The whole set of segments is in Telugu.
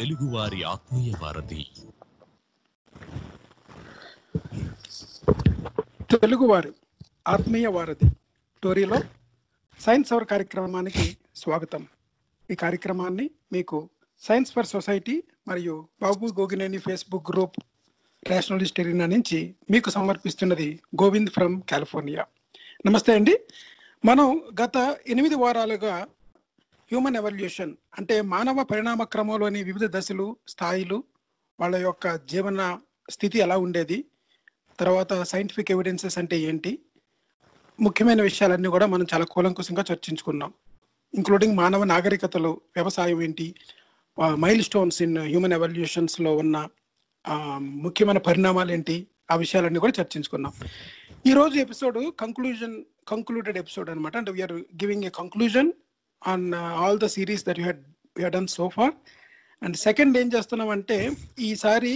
తెలుగువారి ఆత్మీయ వారధి. తెలుగువారి ఆత్మీయ వారధి టోరీలో సైన్స్ అవర్ కార్యక్రమానికి స్వాగతం. ఈ కార్యక్రమాన్ని మీకు సైన్స్ ఫర్ సొసైటీ మరియు Babu Gogineni Facebook group nationalist arena నుంచి మీకు సమర్పిస్తున్నది గోవింద్ ఫ్రమ్ కాలిఫోర్నియా. నమస్తే అండి. మనం గత 8 వారాలుగా హ్యూమన్ ఎవల్యూషన్ అంటే మానవ పరిణామ క్రమంలోని వివిధ దశలు, స్థాయిలు, వాళ్ళ యొక్క జీవన స్థితి ఎలా ఉండేది, తర్వాత సైంటిఫిక్ ఎవిడెన్సెస్ అంటే ఏంటి, ముఖ్యమైన విషయాలన్నీ కూడా మనం చాలా కూలంకుశంగా చర్చించుకున్నాం. ఇంక్లూడింగ్ మానవ నాగరికతలు, వ్యవసాయం ఏంటి, మైల్ స్టోన్స్ ఇన్ హ్యూమన్ ఎవల్యూషన్స్లో ఉన్న ముఖ్యమైన పరిణామాలు ఏంటి, ఆ విషయాలన్నీ కూడా చర్చించుకున్నాం. ఈరోజు ఎపిసోడ్ కంక్లూడెడ్ ఎపిసోడ్ అనమాట. అంటే we are giving a conclusion on all the series that you had done so far. And second ఏం చేస్తున్నాం అంటే, ఈసారి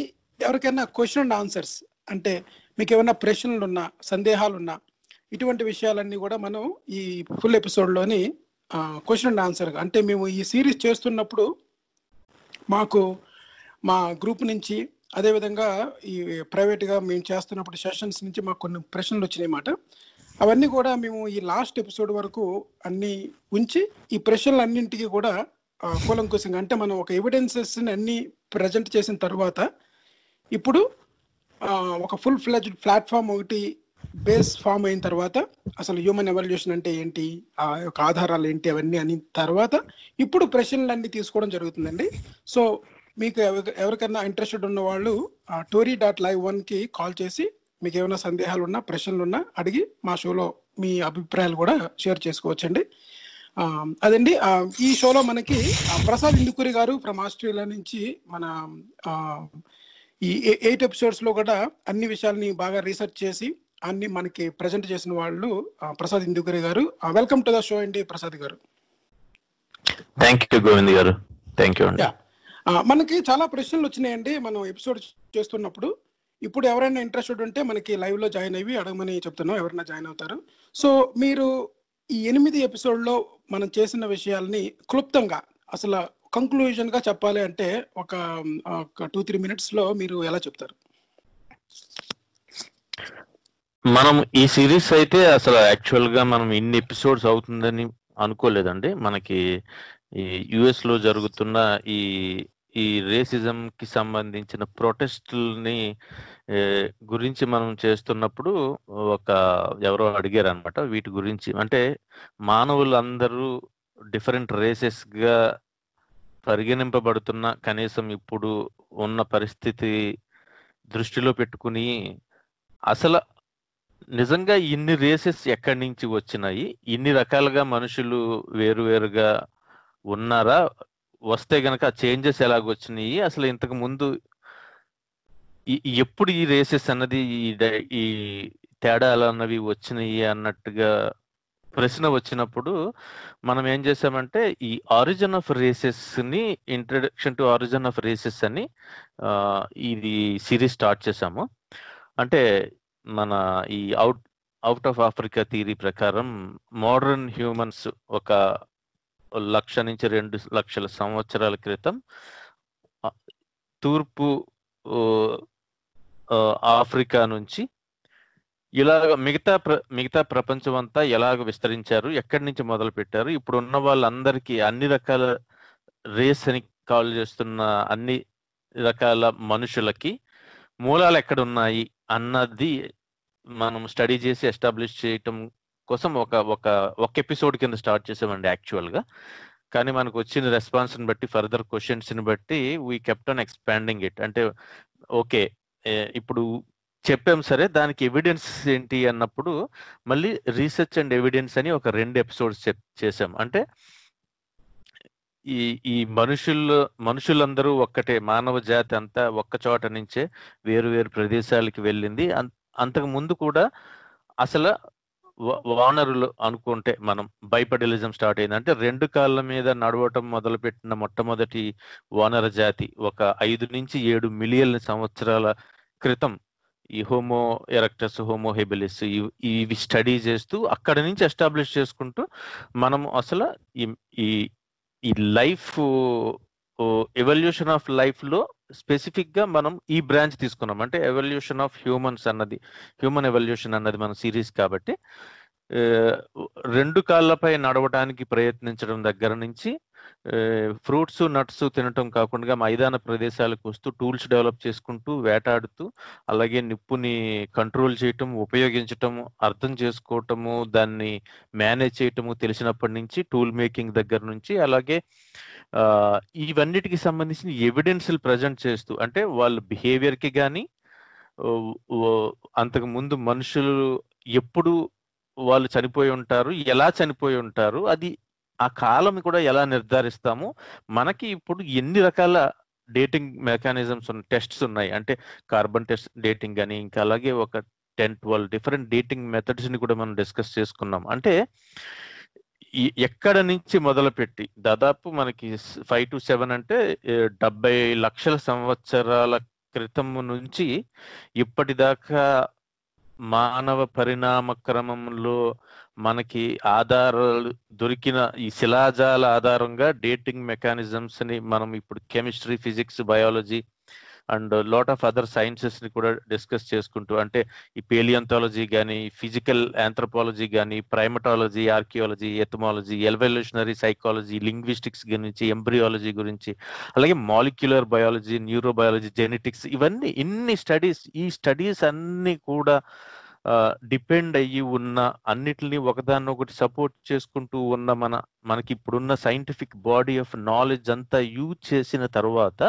ఎవరికైనా క్వశ్చన్ అండ్ ఆన్సర్స్ అంటే మీకు ఏమైనా ప్రశ్నలు ఉన్నా, సందేహాలు ఉన్నా, ఇటువంటి విషయాలన్నీ కూడా మనం ఈ ఫుల్ ఎపిసోడ్లోని క్వశ్చన్ అండ్ ఆన్సర్ అంటే మేము ఈ సిరీస్ చేస్తున్నప్పుడు మాకు మా గ్రూప్ నుంచి, అదేవిధంగా ఈ ప్రైవేట్గా మేము చేస్తున్నప్పుడు సెషన్స్ నుంచి మాకు కొన్ని ప్రశ్నలు వచ్చినాయి అన్నమాట. అవన్నీ కూడా మేము ఈ లాస్ట్ ఎపిసోడ్ వరకు అన్నీ ఉంచి ఈ ప్రశ్నలన్నింటికి కూడా కూలంకుశంగా అంటే మనం ఒక ఎవిడెన్సెస్ని అన్నీ ప్రజెంట్ చేసిన తర్వాత ఇప్పుడు ఒక ఫుల్ ఫ్లెజ్డ్ ప్లాట్ఫామ్ ఒకటి బేస్ ఫామ్ అయిన తర్వాత అసలు హ్యూమన్ ఎవల్యూషన్ అంటే ఏంటి, ఆ యొక్క ఆధారాలు ఏంటి, అవన్నీ అని తర్వాత ఇప్పుడు ప్రశ్నలన్నీ తీసుకోవడం జరుగుతుందండి. సో మీకు ఎవరికైనా ఇంట్రెస్టెడ్ ఉన్న వాళ్ళు tori.live1కి కాల్ చేసి మీకు ఏమైనా సందేహాలు ఉన్నా, ప్రశ్నలు ఉన్నా అడిగి మా షోలో మీ అభిప్రాయాలు కూడా షేర్ చేసుకోవచ్చండి. అదండి ఈ షోలో మనకి ప్రసాద్ ఇందుకూరి గారు ఫ్రమ్ ఆస్ట్రేలియా నుంచి మన ఈ 8 ఎపిసోడ్స్లో కూడా అన్ని విషయాలని బాగా రీసెర్చ్ చేసి అన్ని మనకి ప్రజెంట్ చేసిన వాళ్ళు ప్రసాద్ ఇందుకూరి గారు. వెల్కమ్ టు ద షో అండి ప్రసాద్ గారు. థ్యాంక్ యూ గోవింద్ గారు. Thank you. మనకి చాలా ప్రశ్నలు వచ్చినాయండి మనం ఎపిసోడ్ చేస్తున్నప్పుడు. ఇప్పుడు ఎవరైనా ఇంట్రెస్టెడ్ ఉంటే మనకి లైవ్లో జాయిన్ అయ్యి అడగమని చెప్తున్నాం, ఎవరైనా జాయిన్ అవుతారు. సో మీరు ఈ 8 ఎపిసోడ్లో మనం చేసిన విషయాల్ని క్లుప్తంగా అసలు కంక్లూజన్గా చెప్పాలి అంటే ఒక 2-3 మినిట్స్లో మీరు ఎలా చెప్తారు? మనం ఈ సిరీస్ అయితే అసలు యాక్చువల్గా మనం 8 ఎపిసోడ్స్ అవుతుందని అనుకోలేదండి. మనకి ఈ యుఎస్లో జరుగుతున్న ఈ రేసిజంకి సంబంధించిన ప్రొటెస్ట్లని గురించి మనం చేస్తున్నప్పుడు ఎవరో అడిగారు అనమాట వీటి గురించి. అంటే మానవులందరూ డిఫరెంట్ రేసెస్గా పరిగణింపబడుతున్న కనీసం ఇప్పుడు ఉన్న పరిస్థితి దృష్టిలో పెట్టుకుని అసలు నిజంగా ఇన్ని రేసెస్ ఎక్కడి నుంచి వచ్చినాయి, ఇన్ని రకాలుగా మనుషులు వేరువేరుగా ఉన్నారా, వస్తే గనక చేంజెస్ ఎలాగొచ్చినాయి, అసలు ఇంతకు ముందు ఎప్పుడు ఈ రేసెస్ అన్నది ఈ తేడాలు అన్నవి వచ్చినాయి అన్నట్టుగా ప్రశ్న వచ్చినప్పుడు మనం ఏం చేసామంటే ఈ ఆరిజిన్ ఆఫ్ రేసెస్ ని, introduction to origin of races అని ఇది సిరీస్ స్టార్ట్ చేసాము. అంటే మన ఈ అవుట్ ఆఫ్ ఆఫ్రికా థియరీ ప్రకారం మోడర్న్ హ్యూమన్స్ ఒక 100,000 నుంచి 200,000 సంవత్సరాల క్రితం తూర్పు ఆఫ్రికా నుంచి ఇలాగ మిగతా ప్రపంచం అంతా ఎలాగ విస్తరించారు, ఎక్కడి నుంచి మొదలు పెట్టారు, ఇప్పుడు ఉన్న వాళ్ళందరికీ అన్ని రకాల రేస్ అని కాల్ చేస్తున్న అన్ని రకాల మనుషులకి మూలాలు ఎక్కడ ఉన్నాయి అన్నది మనం స్టడీ చేసి ఎస్టాబ్లిష్ చేయటం కోసం ఒక ఎపిసోడ్ కింద స్టార్ట్ చేసామండి యాక్చువల్గా. కానీ మనకు వచ్చిన రెస్పాన్స్ని బట్టి, ఫర్దర్ క్వశ్చన్స్ని బట్టి we kept on expanding it. అంటే ఓకే ఇప్పుడు చెప్పాం, సరే దానికి ఎవిడెన్స్ ఏంటి అన్నప్పుడు మళ్ళీ రీసెర్చ్ అండ్ ఎవిడెన్స్ అని ఒక 2 ఎపిసోడ్స్ చేసాం. అంటే ఈ మనుషులందరూ ఒక్కటే, మానవ జాతి అంతా ఒక్క చోట నుంచే వేరు వేరు ప్రదేశాలకి వెళ్ళింది. అంతకు ముందు కూడా అసలు వానరులు అనుకుంటే మనం బైపడలిజం స్టార్ట్ అయింది. అంటే 2 కాళ్ళ మీద నడవటం మొదలుపెట్టిన మొట్టమొదటి వానర జాతి ఒక 5 నుంచి 7 మిలియన్ల సంవత్సరాల క్రితం ఈ హోమో ఎరక్టస్, హోమో హెబిలిస్ ఇవి స్టడీ చేస్తూ అక్కడి నుంచి ఎస్టాబ్లిష్ చేసుకుంటూ మనం అసలు ఈ లైఫ్ ఎవల్యూషన్ ఆఫ్ లైఫ్ లో స్పెసిఫిక్ గా మనం ఈ బ్రాంచ్ తీసుకున్నాం అంటే ఎవల్యూషన్ ఆఫ్ హ్యూమన్స్ అన్నది హ్యూమన్ ఎవల్యూషన్ అన్నది మన సిరీస్ కాబట్టి రెండు కాళ్ళపై నడవడానికి ప్రయత్నించడం దగ్గర నుంచి ఫ్రూట్స్ నట్స్ తినటం కాకుండా మైదాన ప్రదేశాలకు వస్తూ టూల్స్ డెవలప్ చేసుకుంటూ వేటాడుతూ అలాగే నిప్పుని కంట్రోల్ చేయటం ఉపయోగించటము అర్థం చేసుకోవటము దాన్ని మేనేజ్ చేయటము తెలిసినప్పటి నుంచి టూల్ మేకింగ్ దగ్గర నుంచి అలాగే ఇవన్నిటికి సంబంధించిన ఎవిడెన్స్లు ప్రజెంట్ చేస్తూ అంటే వాళ్ళ బిహేవియర్కి కానీ అంతకుముందు మనుషులు ఎప్పుడు వాళ్ళు చనిపోయి ఉంటారు ఎలా చనిపోయి ఉంటారు అది ఆ కాలం కూడా ఎలా నిర్ధారిస్తాము మనకి ఇప్పుడు ఎన్ని రకాల డేటింగ్ మెకానిజమ్స్ ఉన్నాయి టెస్ట్స్ ఉన్నాయి అంటే కార్బన్ టెస్ట్ డేటింగ్ కానీ ఇంకా అలాగే ఒక 10-12 డిఫరెంట్ డేటింగ్ మెథడ్స్ని కూడా మనం డిస్కస్ చేసుకున్నాం అంటే ఎక్కడ నుంచి మొదలుపెట్టి దాదాపు మనకి 5 to 7 అంటే 70 లక్షల సంవత్సరాల క్రితం నుంచి ఇప్పటిదాకా మానవ పరిణామ క్రమంలో మనకి ఆధారాలు దొరికిన ఈ శిలాజాల ఆధారంగా డేటింగ్ మెకానిజమ్స్ ని మనం ఇప్పుడు chemistry physics biology and lot of other sciences ని కూడా డిస్కస్ చేసుకుంటూ అంటే ఈ పేలియంతాలజీ కానీ ఫిజికల్ ఆంథ్రపాలజీ కానీ primatology archaeology ethology evolutionary psychology linguistics గురించి ఎంబ్రియాలజీ గురించి అలాగే మాలిక్యులర్ బయాలజీ న్యూరోబయాలజీ జెనెటిక్స్ ఇవన్నీ ఇన్ని స్టడీస్ ఈ స్టడీస్ అన్ని కూడా డిపెండ్ అయ్యి ఉన్న అన్నిటిని ఒకదాన్నొకటి సపోర్ట్ చేసుకుంటూ ఉన్న మనకి ఇప్పుడున్న సైంటిఫిక్ బాడీ ఆఫ్ నాలెడ్జ్ అంతా యూజ్ చేసిన తర్వాత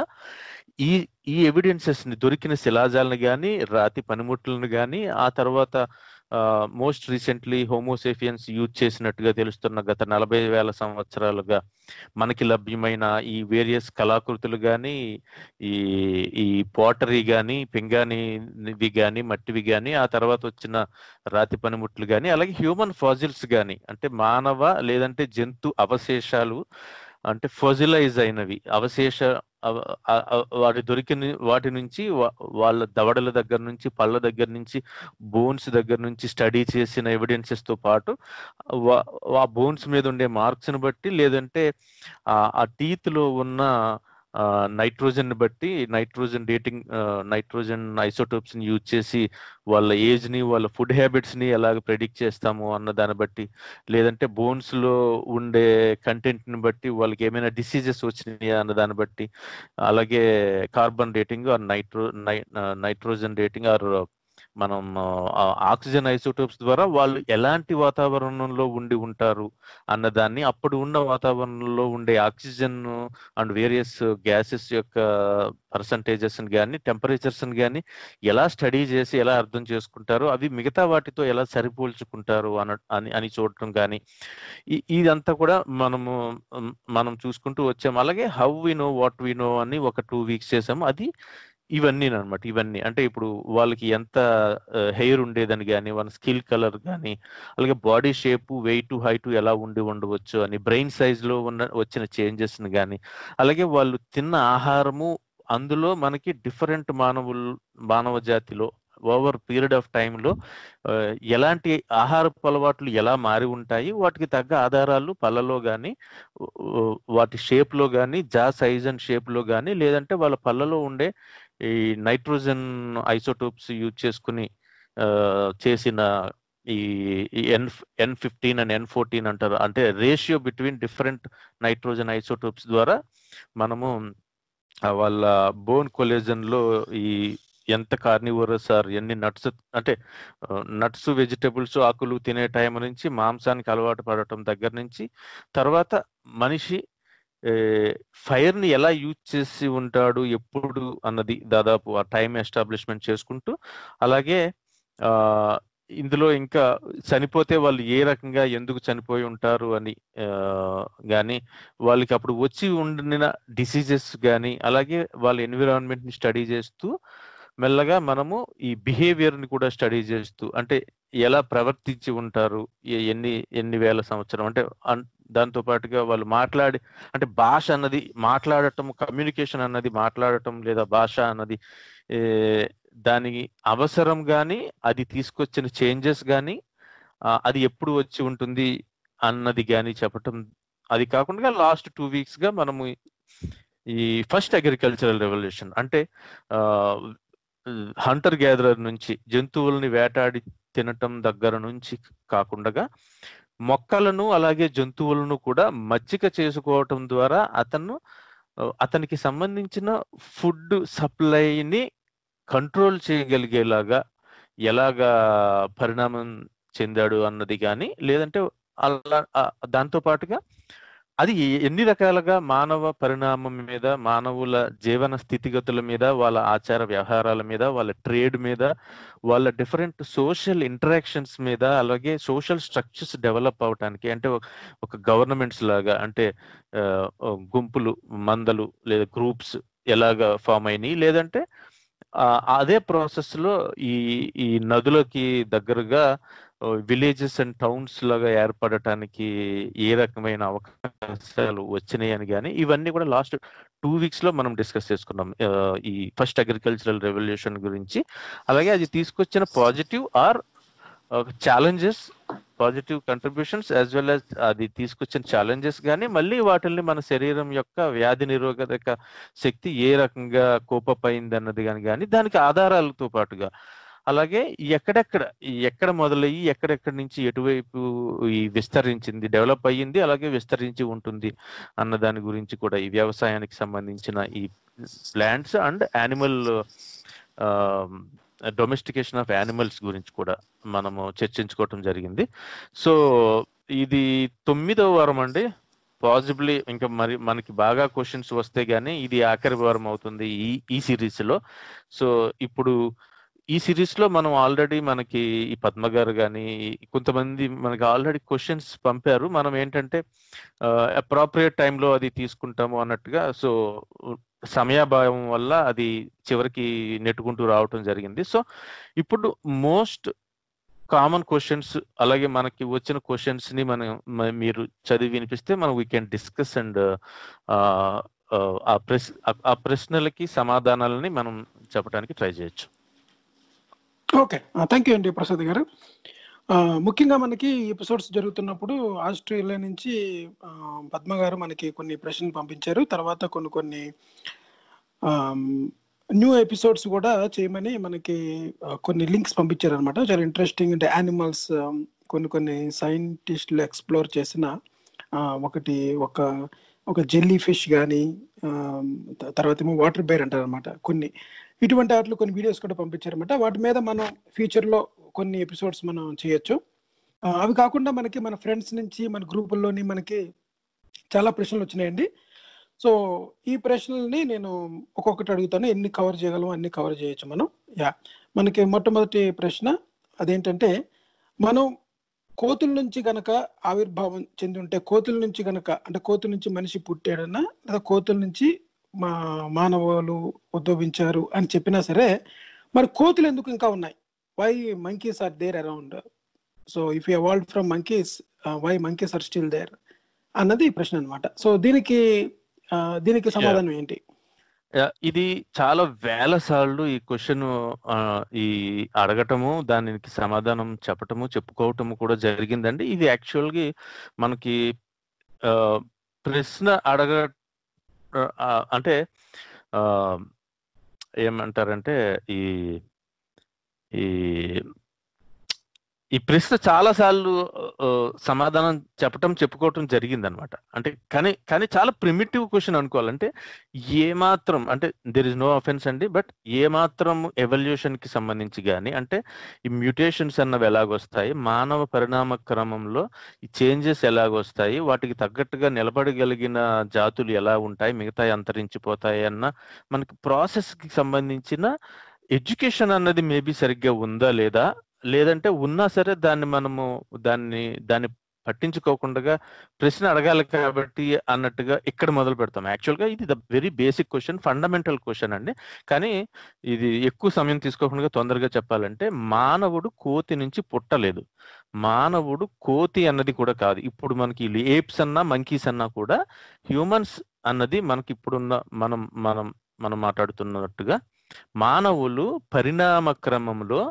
ఈ ఎవిడెన్సెస్ ని దొరికిన శిలాజాలను కానీ రాతి పనిముట్లను కానీ ఆ తర్వాత మోస్ట్ రీసెంట్లీ హోమోసేఫియన్స్ యూజ్ చేసినట్టుగా తెలుస్తున్న గత 40,000 సంవత్సరాలుగా మనకి లభ్యమైన ఈ వేరియస్ కళాకృతులు కానీ ఈ పోటరీ కానీ పింగాణివి కానీ మట్టివి కానీ ఆ తర్వాత వచ్చిన రాతి పనిముట్లు కానీ అలాగే హ్యూమన్ ఫాజిల్స్ కానీ అంటే మానవ లేదంటే జంతు అవశేషాలు అంటే ఫజిలైజ్ అయినవి అవశేష వాటి దొరికిన వాటి నుంచి వాళ్ళ దవడల దగ్గర నుంచి పళ్ళ దగ్గర నుంచి బోన్స్ దగ్గర నుంచి స్టడీ చేసిన ఎవిడెన్సెస్ తో పాటు ఆ బోన్స్ మీద ఉండే మార్క్స్ ని బట్టి లేదంటే ఆ టీత్ లో ఉన్న నైట్రోజన్ బట్టి నైట్రోజన్ డేటింగ్ నైట్రోజన్ ఐసోటోప్స్ ని యూజ్ చేసి వాళ్ళ ఏజ్ ని వాళ్ళ ఫుడ్ హ్యాబిట్స్ ని ఎలాగ ప్రెడిక్ట్ చేస్తాము అన్న దాన్ని బట్టి లేదంటే బోన్స్ లో ఉండే కంటెంట్ ని బట్టి వాళ్ళకి ఏమైనా డిసీజెస్ వచ్చినాయా అన్న దాన్ని బట్టి అలాగే carbon dating or nitrogen dating or మనం ఆక్సిజన్ ఐసోటోప్స్ ద్వారా వాళ్ళు ఎలాంటి వాతావరణంలో ఉండి ఉంటారు అన్నదాన్ని అప్పుడు ఉన్న వాతావరణంలో ఉండే ఆక్సిజన్ అండ్ వేరియస్ గ్యాసెస్ యొక్క పర్సంటేజెస్ కానీ టెంపరేచర్స్ కానీ ఎలా స్టడీ చేసి ఎలా అర్థం చేసుకుంటారు అవి మిగతా వాటితో ఎలా సరిపోల్చుకుంటారు అని చూడటం కానీ ఇదంతా కూడా మనం చూసుకుంటూ వచ్చాము. అలాగే how we know what we know అని ఒక 2 weeks చేసాము. అది ఇవన్నీ అనమాట. ఇవన్నీ అంటే ఇప్పుడు వాళ్ళకి ఎంత హెయిర్ ఉండేదని కానీ వాళ్ళ స్కిన్ కలర్ కానీ అలాగే బాడీ షేప్ వెయిట్ హైట్ ఎలా ఉండవచ్చు అని బ్రెయిన్ సైజ్లో వచ్చిన చేంజెస్ని కానీ అలాగే వాళ్ళు తిన్న ఆహారము అందులో మనకి డిఫరెంట్ మానవ జాతిలో ఓవర్ పీరియడ్ ఆఫ్ టైంలో ఎలాంటి ఆహారపు అలవాట్లు ఎలా మారి ఉంటాయి వాటికి తగ్గ ఆధారాలు పళ్ళలో కానీ వాటి షేప్లో కానీ జా సైజ్ అండ్ షేప్లో కానీ లేదంటే వాళ్ళ పళ్ళలో ఉండే ఈ నైట్రోజన్ ఐసోటోప్స్ యూజ్ చేసుకుని చేసిన ఈ N15 అండ్ N14 అంటారు. అంటే ratio between different nitrogen isotopes ద్వారా మనము వాళ్ళ బోన్ కొలేజన్లో ఈ ఎంత కార్నివోరస్ ఆర్ ఎన్ని నట్స్ అంటే నట్స్ వెజిటబుల్స్ ఆకులు తినే టైం నుంచి మాంసానికి అలవాటు పడటం దగ్గర నుంచి తర్వాత మనిషి ఫైర్ ని ఎలా యూజ్ చేసి ఉంటాడు ఎప్పుడు అన్నది దాదాపు ఆ టైం ఎస్టాబ్లిష్మెంట్ చేసుకుంటూ అలాగే ఇందులో ఇంకా చనిపోతే వాళ్ళు ఏ రకంగా ఎందుకు చనిపోయి ఉంటారు అని కానీ వాళ్ళకి అప్పుడు వచ్చి ఉండిన డిసీజెస్ కానీ అలాగే వాళ్ళ ఎన్విరాన్మెంట్ ని స్టడీ చేస్తూ మెల్లగా మనము ఈ బిహేవియర్ని కూడా స్టడీ చేస్తూ అంటే ఎలా ప్రవర్తించి ఉంటారు ఎన్ని వేల సంవత్సరం అంటే దాంతో పాటుగా వాళ్ళు మాట్లాడి అంటే భాష అన్నది మాట్లాడటం కమ్యూనికేషన్ అన్నది మాట్లాడటం లేదా భాష అన్నది దాని అవసరం కానీ అది తీసుకొచ్చిన చేంజెస్ కానీ అది ఎప్పుడు వచ్చి ఉంటుంది అన్నది కానీ చెప్పటం. అది కాకుండా లాస్ట్ 2 weeks గా మనము ఈ ఫస్ట్ అగ్రికల్చరల్ రెవల్యూషన్ అంటే హంటర్ గ్యాదరర్ నుంచి జంతువుల్ని వేటాడి తినటం దగ్గర నుంచి కాకుండా మొక్కలను అలాగే జంతువులను కూడా మజ్జిక చేసుకోవటం ద్వారా అతనికి సంబంధించిన ఫుడ్ సప్లైని కంట్రోల్ చేయగలిగేలాగా ఎలాగా పరిణామం చెందాడు అన్నది కానీ లేదంటే అలా దాంతో పాటుగా అది ఎన్ని రకాలుగా మానవ పరిణామం మీద మానవుల జీవన స్థితిగతుల మీద వాళ్ళ ఆచార వ్యవహారాల మీద వాళ్ళ ట్రేడ్ మీద వాళ్ళ డిఫరెంట్ సోషల్ ఇంటరాక్షన్స్ మీద అలాగే సోషల్ స్ట్రక్చర్స్ డెవలప్ అవడానికి అంటే ఒక గవర్నమెంట్స్ లాగా అంటే గుంపులు మందలు లేదా గ్రూప్స్ ఎలాగా ఫామ్ అయినాయి లేదంటే అదే ప్రాసెస్లో ఈ నదులకి దగ్గరగా విలేజెస్ అండ్ టౌన్స్ లాగా ఏర్పడటానికి ఏ రకమైన అవకాశాలు వచ్చినాయి అని కానీ ఇవన్నీ కూడా లాస్ట్ 2 వీక్స్ లో మనం డిస్కస్ చేసుకున్నాం ఈ ఫస్ట్ అగ్రికల్చరల్ రెవల్యూషన్ గురించి. అలాగే అది తీసుకొచ్చిన positive or challenges positive contributions as well as అది తీసుకొచ్చిన ఛాలెంజెస్ కానీ మళ్ళీ వాటిల్ని మన శరీరం యొక్క వ్యాధి నిరోధక శక్తి ఏ రకంగా కోపప్ అయింది అన్నది కానీ దానికి ఆధారాలతో పాటుగా అలాగే ఎక్కడ మొదలయ్యి ఎక్కడెక్కడి నుంచి ఎటువైపు విస్తరించింది డెవలప్ అయ్యింది అలాగే విస్తరించి ఉంటుంది అన్న దాని గురించి కూడా ఈ వ్యవసాయానికి సంబంధించిన ఈ plants and animal domestication of animals గురించి కూడా మనము చర్చించుకోవటం జరిగింది. సో ఇది 9వ వారం అండి. పాజిబిలీ ఇంకా మరి మనకి బాగా క్వశ్చన్స్ వస్తే గానీ ఇది ఆఖరి వారం అవుతుంది ఈ సిరీస్ లో. సో ఇప్పుడు ఈ సిరీస్ లో మనం ఆల్రెడీ మనకి ఈ పద్మ గారు కానీ కొంతమంది మనకి ఆల్రెడీ క్వశ్చన్స్ పంపారు. మనం ఏంటంటే అప్రోప్రియేట్ టైంలో అది తీసుకుంటాము అన్నట్టుగా. సో సమయాభావం వల్ల అది చివరికి నెట్టుకుంటూ రావటం జరిగింది. సో ఇప్పుడు మోస్ట్ కామన్ క్వశ్చన్స్ అలాగే మనకి వచ్చిన క్వశ్చన్స్ ని మనం మీరు చదివి వినిపిస్తే మనం వీ కెన్ డిస్కస్ అండ్ ఆ ప్రశ్నలకి సమాధానాలని మనం చెప్పడానికి ట్రై చేయొచ్చు. ఓకే, థ్యాంక్ యూ అండి ప్రసాద్ గారు. ముఖ్యంగా మనకి ఎపిసోడ్స్ జరుగుతున్నప్పుడు ఆస్ట్రేలియా నుంచి పద్మ గారు మనకి కొన్ని ప్రశ్నలు పంపించారు. తర్వాత కొన్ని న్యూ ఎపిసోడ్స్ కూడా చేయమని మనకి కొన్ని లింక్స్ పంపించారు అనమాట. చాలా ఇంట్రెస్టింగ్ అంటే యానిమల్స్ కొన్ని సైంటిస్టులు ఎక్స్ప్లోర్ చేసిన ఒక జెల్లీ ఫిష్ కానీ తర్వాత ఏమో వాటర్ బేర్ అంటారు అనమాట. కొన్ని ఇటువంటి వాటిలో కొన్ని వీడియోస్ కూడా పంపించారన్నమాట. వాటి మీద మనం ఫ్యూచర్లో కొన్ని ఎపిసోడ్స్ మనం చేయొచ్చు. అవి కాకుండా మనకి మన ఫ్రెండ్స్ నుంచి మన గ్రూపుల్లోని మనకి చాలా ప్రశ్నలు వచ్చినాయండి. సో ఈ ప్రశ్నల్ని నేను ఒక్కొక్కటి అడుగుతాను. ఎన్ని కవర్ చేయగలము అన్ని కవర్ చేయొచ్చు మనం. మనకి మొట్టమొదటి ప్రశ్న అదేంటంటే మనం కోతుల నుంచి గనక ఆవిర్భావం చెంది ఉంటే కోతుల నుంచి గనక అంటే కోతుల నుంచి మనిషి పుట్టాడన్నా లేదా కోతుల నుంచి మానవులు ఉద్భవించారు అని చెప్పినా సరే మరి కోతులు ఎందుకు ఇంకా ఉన్నాయి? Why monkeys are there around? So if you evolved from monkeys why monkeys are still there అన్నది ఈ ప్రశ్న అనమాట. సో దీనికి సమాధానం ఏంటి? ఇది చాలా వేల సార్లు ఈ క్వశ్చన్ ఈ అడగటము దానికి సమాధానం చెప్పటము చెప్పుకోవటము కూడా జరిగిందండి. ఇది యాక్చువల్గా మనకి ప్రశ్న అంటే ఏమంటారంటే ఈ ఈ ఈ ప్రశ్న చాలా సార్లు సమాధానం చెప్పుకోవటం జరిగింది అనమాట. అంటే కానీ చాలా ప్రిమిటివ్ క్వశ్చన్ అనుకోవాలంటే ఏమాత్రం అంటే దెర్ ఇస్ నో అఫెన్స్ అండి, బట్ ఏమాత్రం ఎవల్యూషన్ కి సంబంధించి కానీ అంటే ఈ మ్యూటేషన్స్ అన్నవి ఎలాగొస్తాయి, మానవ పరిణామ క్రమంలో ఈ చేంజెస్ ఎలాగొస్తాయి, వాటికి తగ్గట్టుగా నిలబడగలిగిన జాతులు ఎలా ఉంటాయి, మిగతా అంతరించిపోతాయి అన్న మనకి ప్రాసెస్ కి సంబంధించిన ఎడ్యుకేషన్ అన్నది మేబీ సరిగ్గా ఉందా లేదా, లేదంటే ఉన్నా సరే దాన్ని పట్టించుకోకుండా ప్రశ్న అడగాలి కాబట్టి అన్నట్టుగా ఇక్కడ మొదలు పెడతాం. యాక్చువల్గా ఇది the very basic question, fundamental question అండి. కానీ ఇది ఎక్కువ సమయం తీసుకోకుండా తొందరగా చెప్పాలంటే మానవుడు కోతి నుంచి పుట్టలేదు. మానవుడు కోతి అన్నది కూడా కాదు. ఇప్పుడు మనకి ఏప్స్ అన్నా మంకీస్ అన్నా కూడా హ్యూమన్స్ అన్నది మనకి ఇప్పుడున్న మనం మాట్లాడుతున్నట్టుగా మానవులు పరిణామ క్రమంలో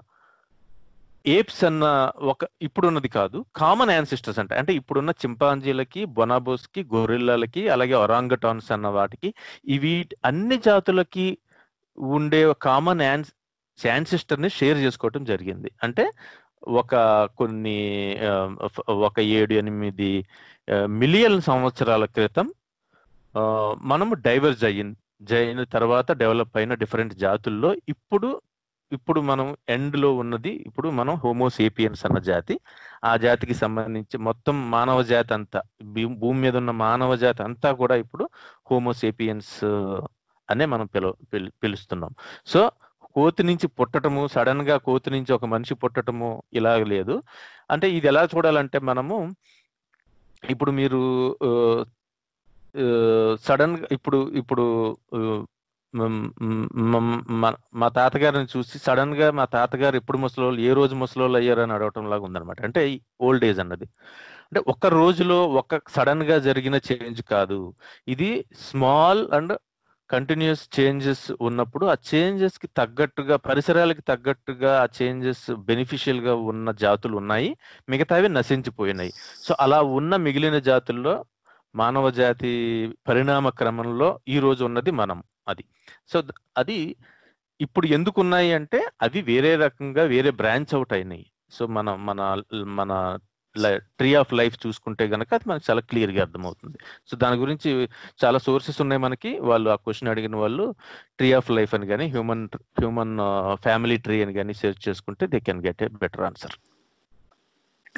ఏప్స్ అన్న ఒక ఇప్పుడున్నది కాదు, కామన్ యాన్సిస్టర్స్ అంట. అంటే ఇప్పుడున్న చింపాంజీలకి, బొనాబోస్కి, గొరిల్లాలకి, అలాగే ఒరాంగటాన్స్ అన్న వాటికి, ఇవి అన్ని జాతులకి ఉండే కామన్ యాన్సిస్టర్ ని షేర్ చేసుకోవటం జరిగింది. అంటే ఒక 7-8 మిలియన్ సంవత్సరాల క్రితం మనము డైవర్జ్ అయిన తర్వాత డెవలప్ అయిన డిఫరెంట్ జాతుల్లో ఇప్పుడు మనం ఎండ్ లో ఉన్నది, ఇప్పుడు మనం హోమో సేపియన్స్ అన్న జాతి. ఆ జాతికి సంబంధించి మొత్తం మానవ జాతి అంతా, భూమి మీద ఉన్న మానవ జాతి అంతా కూడా ఇప్పుడు హోమో సేపియన్స్ అనే మనం పిలుస్తున్నాం. సో కోతి నుంచి పుట్టటము, సడన్ గా కోతి నుంచి ఒక మనిషి పుట్టటము ఇలా లేదు. అంటే ఇది ఎలా చూడాలంటే, మనము ఇప్పుడు మీరు సడన్ గా ఇప్పుడు మా తాతగారిని చూసి సడన్ గా మా తాతగారు ఎప్పుడు ముసలోళ్ళు, ఏ రోజు ముసలోళ్ళు అయ్యారని అడగటం లాగా ఉందనమాట. అంటే ఓల్డ్ ఏజ్ అన్నది అంటే ఒక్క రోజులో ఒక సడన్ గా జరిగిన చేంజ్ కాదు, ఇది స్మాల్ అండ్ కంటిన్యూస్ చేంజెస్ ఉన్నప్పుడు ఆ చేంజెస్ కి తగ్గట్టుగా, పరిసరాలకి తగ్గట్టుగా ఆ చేంజెస్ బెనిఫిషియల్ గా ఉన్న జాతులు ఉన్నాయి, మిగతావి నశించిపోయినాయి. సో అలా ఉన్న మిగిలిన జాతుల్లో మానవ జాతి పరిణామ క్రమంలో ఈ రోజు ఉన్నది మనం. అది సో అది ఇప్పుడు ఎందుకున్నాయి అంటే అవి వేరే రకంగా వేరే బ్రాంచ్ అవుట్ అయినాయి. సో మన మన మన ట్రీ ఆఫ్ లైఫ్ చూసుకుంటే గనక అది మనకు చాలా క్లియర్ గా అర్థమవుతుంది. సో దాని గురించి చాలా సోర్సెస్ ఉన్నాయి మనకి. వాళ్ళు ఆ క్వశ్చన్ అడిగిన వాళ్ళు ట్రీ ఆఫ్ లైఫ్ అని కానీ హ్యూమన్ ఫ్యామిలీ ట్రీ అని కానీ సెర్చ్ చేసుకుంటే they can get a better answer.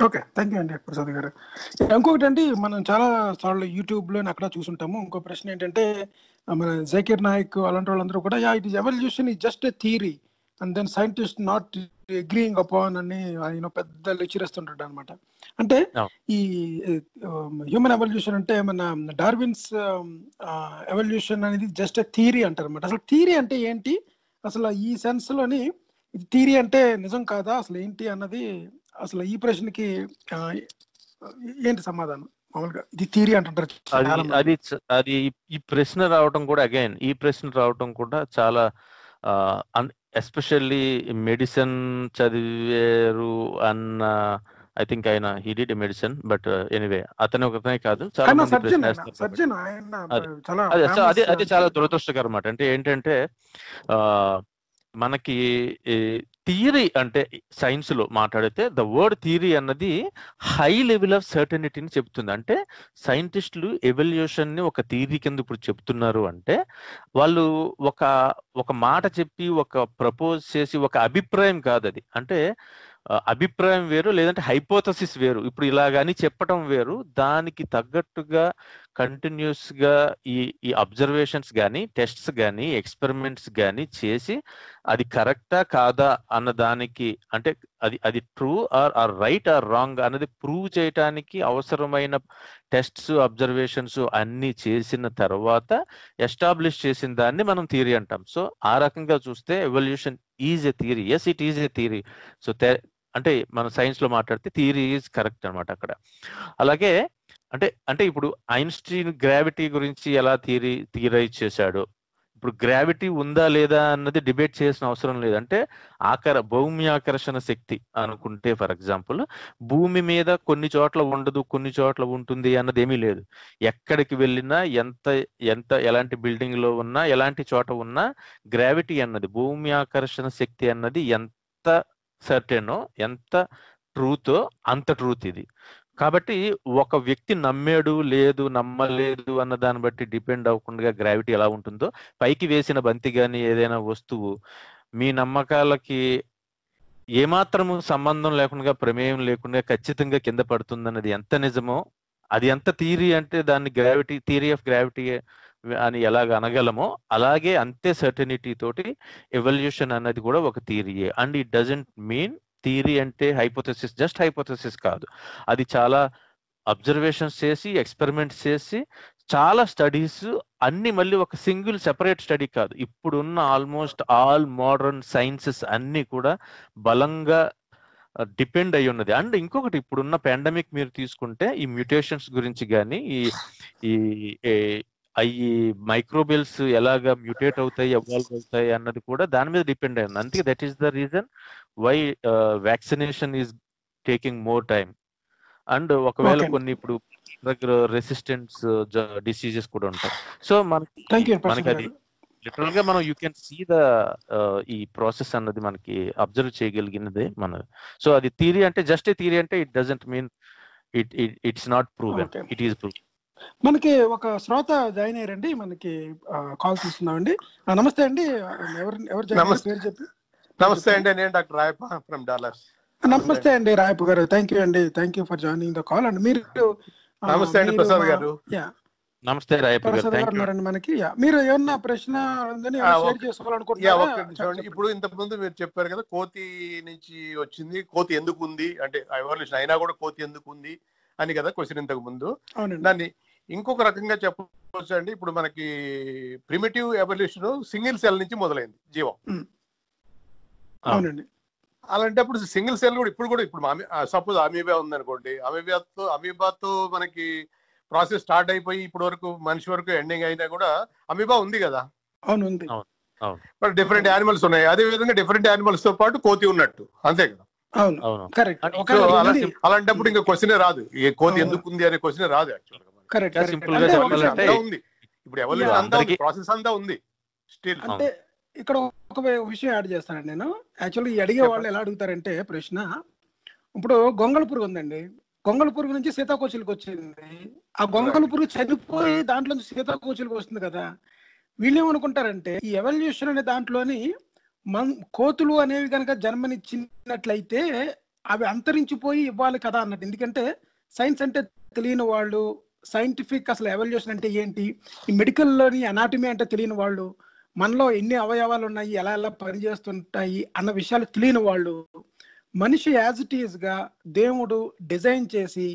Okay, thank you అండి ప్రసాద్ గారు. ఇంకొకటి అండి, మనం చాలా సార్లు యూట్యూబ్లో అక్కడ చూసుంటాము. ఇంకో ప్రశ్న ఏంటంటే, మన జకీర్ నాయక్ అలాంటి వాళ్ళందరూ కూడా it is evolution is just a theory and then scientist not agreeing upon అని ఆయన పెద్ద లెక్చర్ ఇస్తుంటాడు అనమాట. అంటే ఈ హ్యూమన్ ఎవల్యూషన్ అంటే మన డార్విన్స్ ఎవల్యూషన్ అనేది జస్ట్ ఎ థియరీ అంటారు అనమాట. అసలు థియరీ అంటే ఏంటి, అసలు ఈ సెన్స్లోని థియరీ అంటే నిజం కాదా, అసలు ఏంటి అన్నది, అసలు ఈ ప్రశ్నకి ఏంటి సమాధానం? మామూలుగా ఇది థియరీ అంటుంటారు. అది ఈ ప్రశ్న రావటం కూడా చాలా ఎస్పెషల్లీ మెడిసిన్ చదివారు అన్న, ఐ థింక్ ఆయన he did medicine, but anyway అతను ఒకతనే కాదు, అదే చాలా దురదృష్టకరం అన్నమాట. అంటే ఏంటంటే మనకి థియరీ అంటే సైన్స్ లో మాట్లాడితే ద వర్డ్ థియరీ అన్నది హై లెవెల్ ఆఫ్ సర్టనిటీని చెప్తుంది. అంటే సైంటిస్టులు ఎవల్యూషన్ ని ఒక థియరీ కింద ఇప్పుడు చెప్తున్నారు అంటే వాళ్ళు ఒక మాట చెప్పి ఒక ప్రపోజ్ చేసి ఒక అభిప్రాయం కాదు అది. అంటే అభిప్రాయం వేరు, లేదంటే హైపోథసిస్ వేరు. ఇప్పుడు ఇలాగని చెప్పటం వేరు, దానికి తగ్గట్టుగా కంటిన్యూస్ గా ఈ అబ్జర్వేషన్స్ కానీ, టెస్ట్స్ కానీ, ఎక్స్పెరిమెంట్స్ కానీ చేసి అది కరెక్టా కాదా అన్న దానికి, అంటే అది true or right or wrong అనేది ప్రూవ్ చేయటానికి అవసరమైన టెస్ట్స్, అబ్జర్వేషన్స్ అన్ని చేసిన తర్వాత ఎస్టాబ్లిష్ చేసిన దాన్ని మనం థియరీ అంటాం. సో ఆ రకంగా చూస్తే evolution is a theory. Yes, it is a theory. So అంటే మనం సైన్స్ లో మాట్లాడితే థియరీ ఈజ్ కరెక్ట్ అనమాట అక్కడ. అలాగే అంటే ఇప్పుడు ఐన్స్టీన్ గ్రావిటీ గురించి ఎలా థియరైజ్ చేశాడు. ఇప్పుడు గ్రావిటీ ఉందా లేదా అన్నది డిబేట్ చేసిన అవసరం లేదు. అంటే భూమి ఆకర్షణ శక్తి అనుకుంటే ఫర్ ఎగ్జాంపుల్, భూమి మీద కొన్ని చోట్ల ఉండదు, కొన్ని చోట్ల ఉంటుంది అన్నది ఏమీ లేదు. ఎక్కడికి వెళ్ళినా, ఎంత ఎలాంటి బిల్డింగ్ లో ఉన్నా, ఎలాంటి చోట ఉన్నా గ్రావిటీ అన్నది, భూమి ఆకర్షణ శక్తి అన్నది ఎంత సర్టెనో, ఎంత ట్రూతో అంత ట్రూత్ ఇది. కాబట్టి ఒక వ్యక్తి నమ్మాడు, లేదు నమ్మలేదు అన్న దాన్ని బట్టి డిపెండ్ అవ్వకుండా గ్రావిటీ ఎలా ఉంటుందో, పైకి వేసిన బంతి కానీ ఏదైనా వస్తువు మీ నమ్మకాలకి ఏమాత్రము సంబంధం లేకుండా, ప్రమేయం లేకుండా ఖచ్చితంగా కింద పడుతుందన్నది ఎంత నిజమో, అది ఎంత థియరీ అంటే దాన్ని గ్రావిటీ, థియరీ ఆఫ్ గ్రావిటీ అని ఎలాగ అనగలమో అలాగే అంతే సర్టెనిటీ తోటి ఎవల్యూషన్ అన్నది కూడా ఒక థియరీయే. And it doesn't mean theory అంటే హైపోథసిస్, జస్ట్ హైపోథసిస్ కాదు. అది చాలా అబ్జర్వేషన్స్ చేసి, ఎక్స్పెరిమెంట్స్ చేసి, చాలా స్టడీస్ అన్ని, మళ్ళీ ఒక సింగిల్ సెపరేట్ స్టడీ కాదు. ఇప్పుడున్న ఆల్మోస్ట్ ఆల్ మోడర్న్ సైన్సెస్ అన్ని కూడా బలంగా డిపెండ్ అయి ఉన్నది. అండ్ ఇంకొకటి, ఇప్పుడున్న పాండమిక్ మీరు తీసుకుంటే ఈ మ్యూటేషన్స్ గురించి కానీ, ఈ మైక్రోబియల్స్ ఎలాగా మ్యూటేట్ అవుతాయి, ఎవాల్వ్ అవుతాయి అన్నది కూడా దాని మీద డిపెండ్ అయింది. అందుకే that is the reason why vaccination is taking more time and okavela konni ippudu resistance diseases kuda untayi. So manaki literally ga you can see the ee process annadi manaki observe cheyagaliginade man. So adi theory ante just a theory ante it doesn't mean it's not proven. Okay. It is proven. మనకి ఒక శ్రోత జాయిన్ అయ్యారండి, మనకి కాల్ తీసుకున్నామండి. నమస్తే అండి, చెప్పి నమస్తే అండి, నేను డాక్టర్ రాయప్ప ఫ్రమ్ డాలర్స్. నమస్తే అండి రాయప్ప గారు, థ్యాంక్ యూ అండి, thank you for joining the call అండి. మీరు నమస్తే అండి ప్రసాద్ గారు. నమస్తే రాయప్ప గారు, థాంక్యూ అండి. మనకి మీరు ఏమన్నా ప్రశ్న ఉందని షేర్ చేసుకోవాలనుకుంటున్నారా? ఇప్పుడు ఇంతకుముందు మీరు చెప్పారు కదా కోతి నుంచి వచ్చింది, కోతి ఎందుకు ఉంది అంటే ఎవల్యూషన్ అయినా కూడా కోతి ఎందుకు ఉంది అని కదా క్వశ్చన్ ఇంతకు ముందు. దాన్ని ఇంకొక రకంగా చెప్పవచ్చు అండి. ఇప్పుడు మనకి ప్రిమిటివ్ ఎవల్యూషన్ సింగిల్ సెల్ నుంచి మొదలైంది జీవం. అవునండి. అలాంటప్పుడు సింగిల్ సెల్ కూడా ఇప్పుడు సపోజ్ అమీబా ఉంది అనుకోండి, అమీబాతో మనకి ప్రాసెస్ స్టార్ట్ అయిపోయి ఇప్పుడు వరకు మనిషి వరకు ఎండింగ్ అయినా కూడా అమీబా ఉంది కదా. అవును ఉంది. బట్ డిఫరెంట్ యానిమల్స్ ఉన్నాయి, అదే విధంగా డిఫరెంట్ యానిమల్స్ తో పాటు కోతి ఉన్నట్టు అంతే కదా. అలాంటప్పుడు ఇంకా క్వశ్చనే రాదు, ఏ కోతి ఎందుకు ఉంది అనే క్వశ్చనే రాదు. అంటే ఇక్కడ ఒక విషయం యాడ్ చేస్తానండి నేను. యాక్చువల్లీ అడిగే వాళ్ళు ఎలా అడుగుతారంటే ప్రశ్న, ఇప్పుడు గొంగళ పురుగు ఉందండి, గొంగళ పురుగు నుంచి సీతాకోచులకు వచ్చింది, ఆ గొంగళ పురుగు చనిపోయి దాంట్లో నుంచి సీతాకోచులకు వస్తుంది కదా. వీళ్ళు ఏమనుకుంటారంటే ఈ ఎవల్యూషన్ అనే దాంట్లోని కోతులు అనేవి కనుక జన్మనిచ్చినట్లయితే అవి అంతరించిపోయి ఇవ్వాలి కదా అన్నట్టు. ఎందుకంటే సైన్స్ అంటే తెలియని వాళ్ళు, సైంటిఫిక్ అసలు ఎవల్యూషన్ అంటే ఏంటి, ఈ మెడికల్లోని అనాటమీ అంటే తెలియని వాళ్ళు, మనలో ఎన్ని అవయవాలు ఉన్నాయి, ఎలా ఎలా పనిచేస్తుంటాయి అన్న విషయాలు తెలియని వాళ్ళు, మనిషి యాజ్ ఇట్ ఈస్గా దేవుడు డిజైన్ చేసి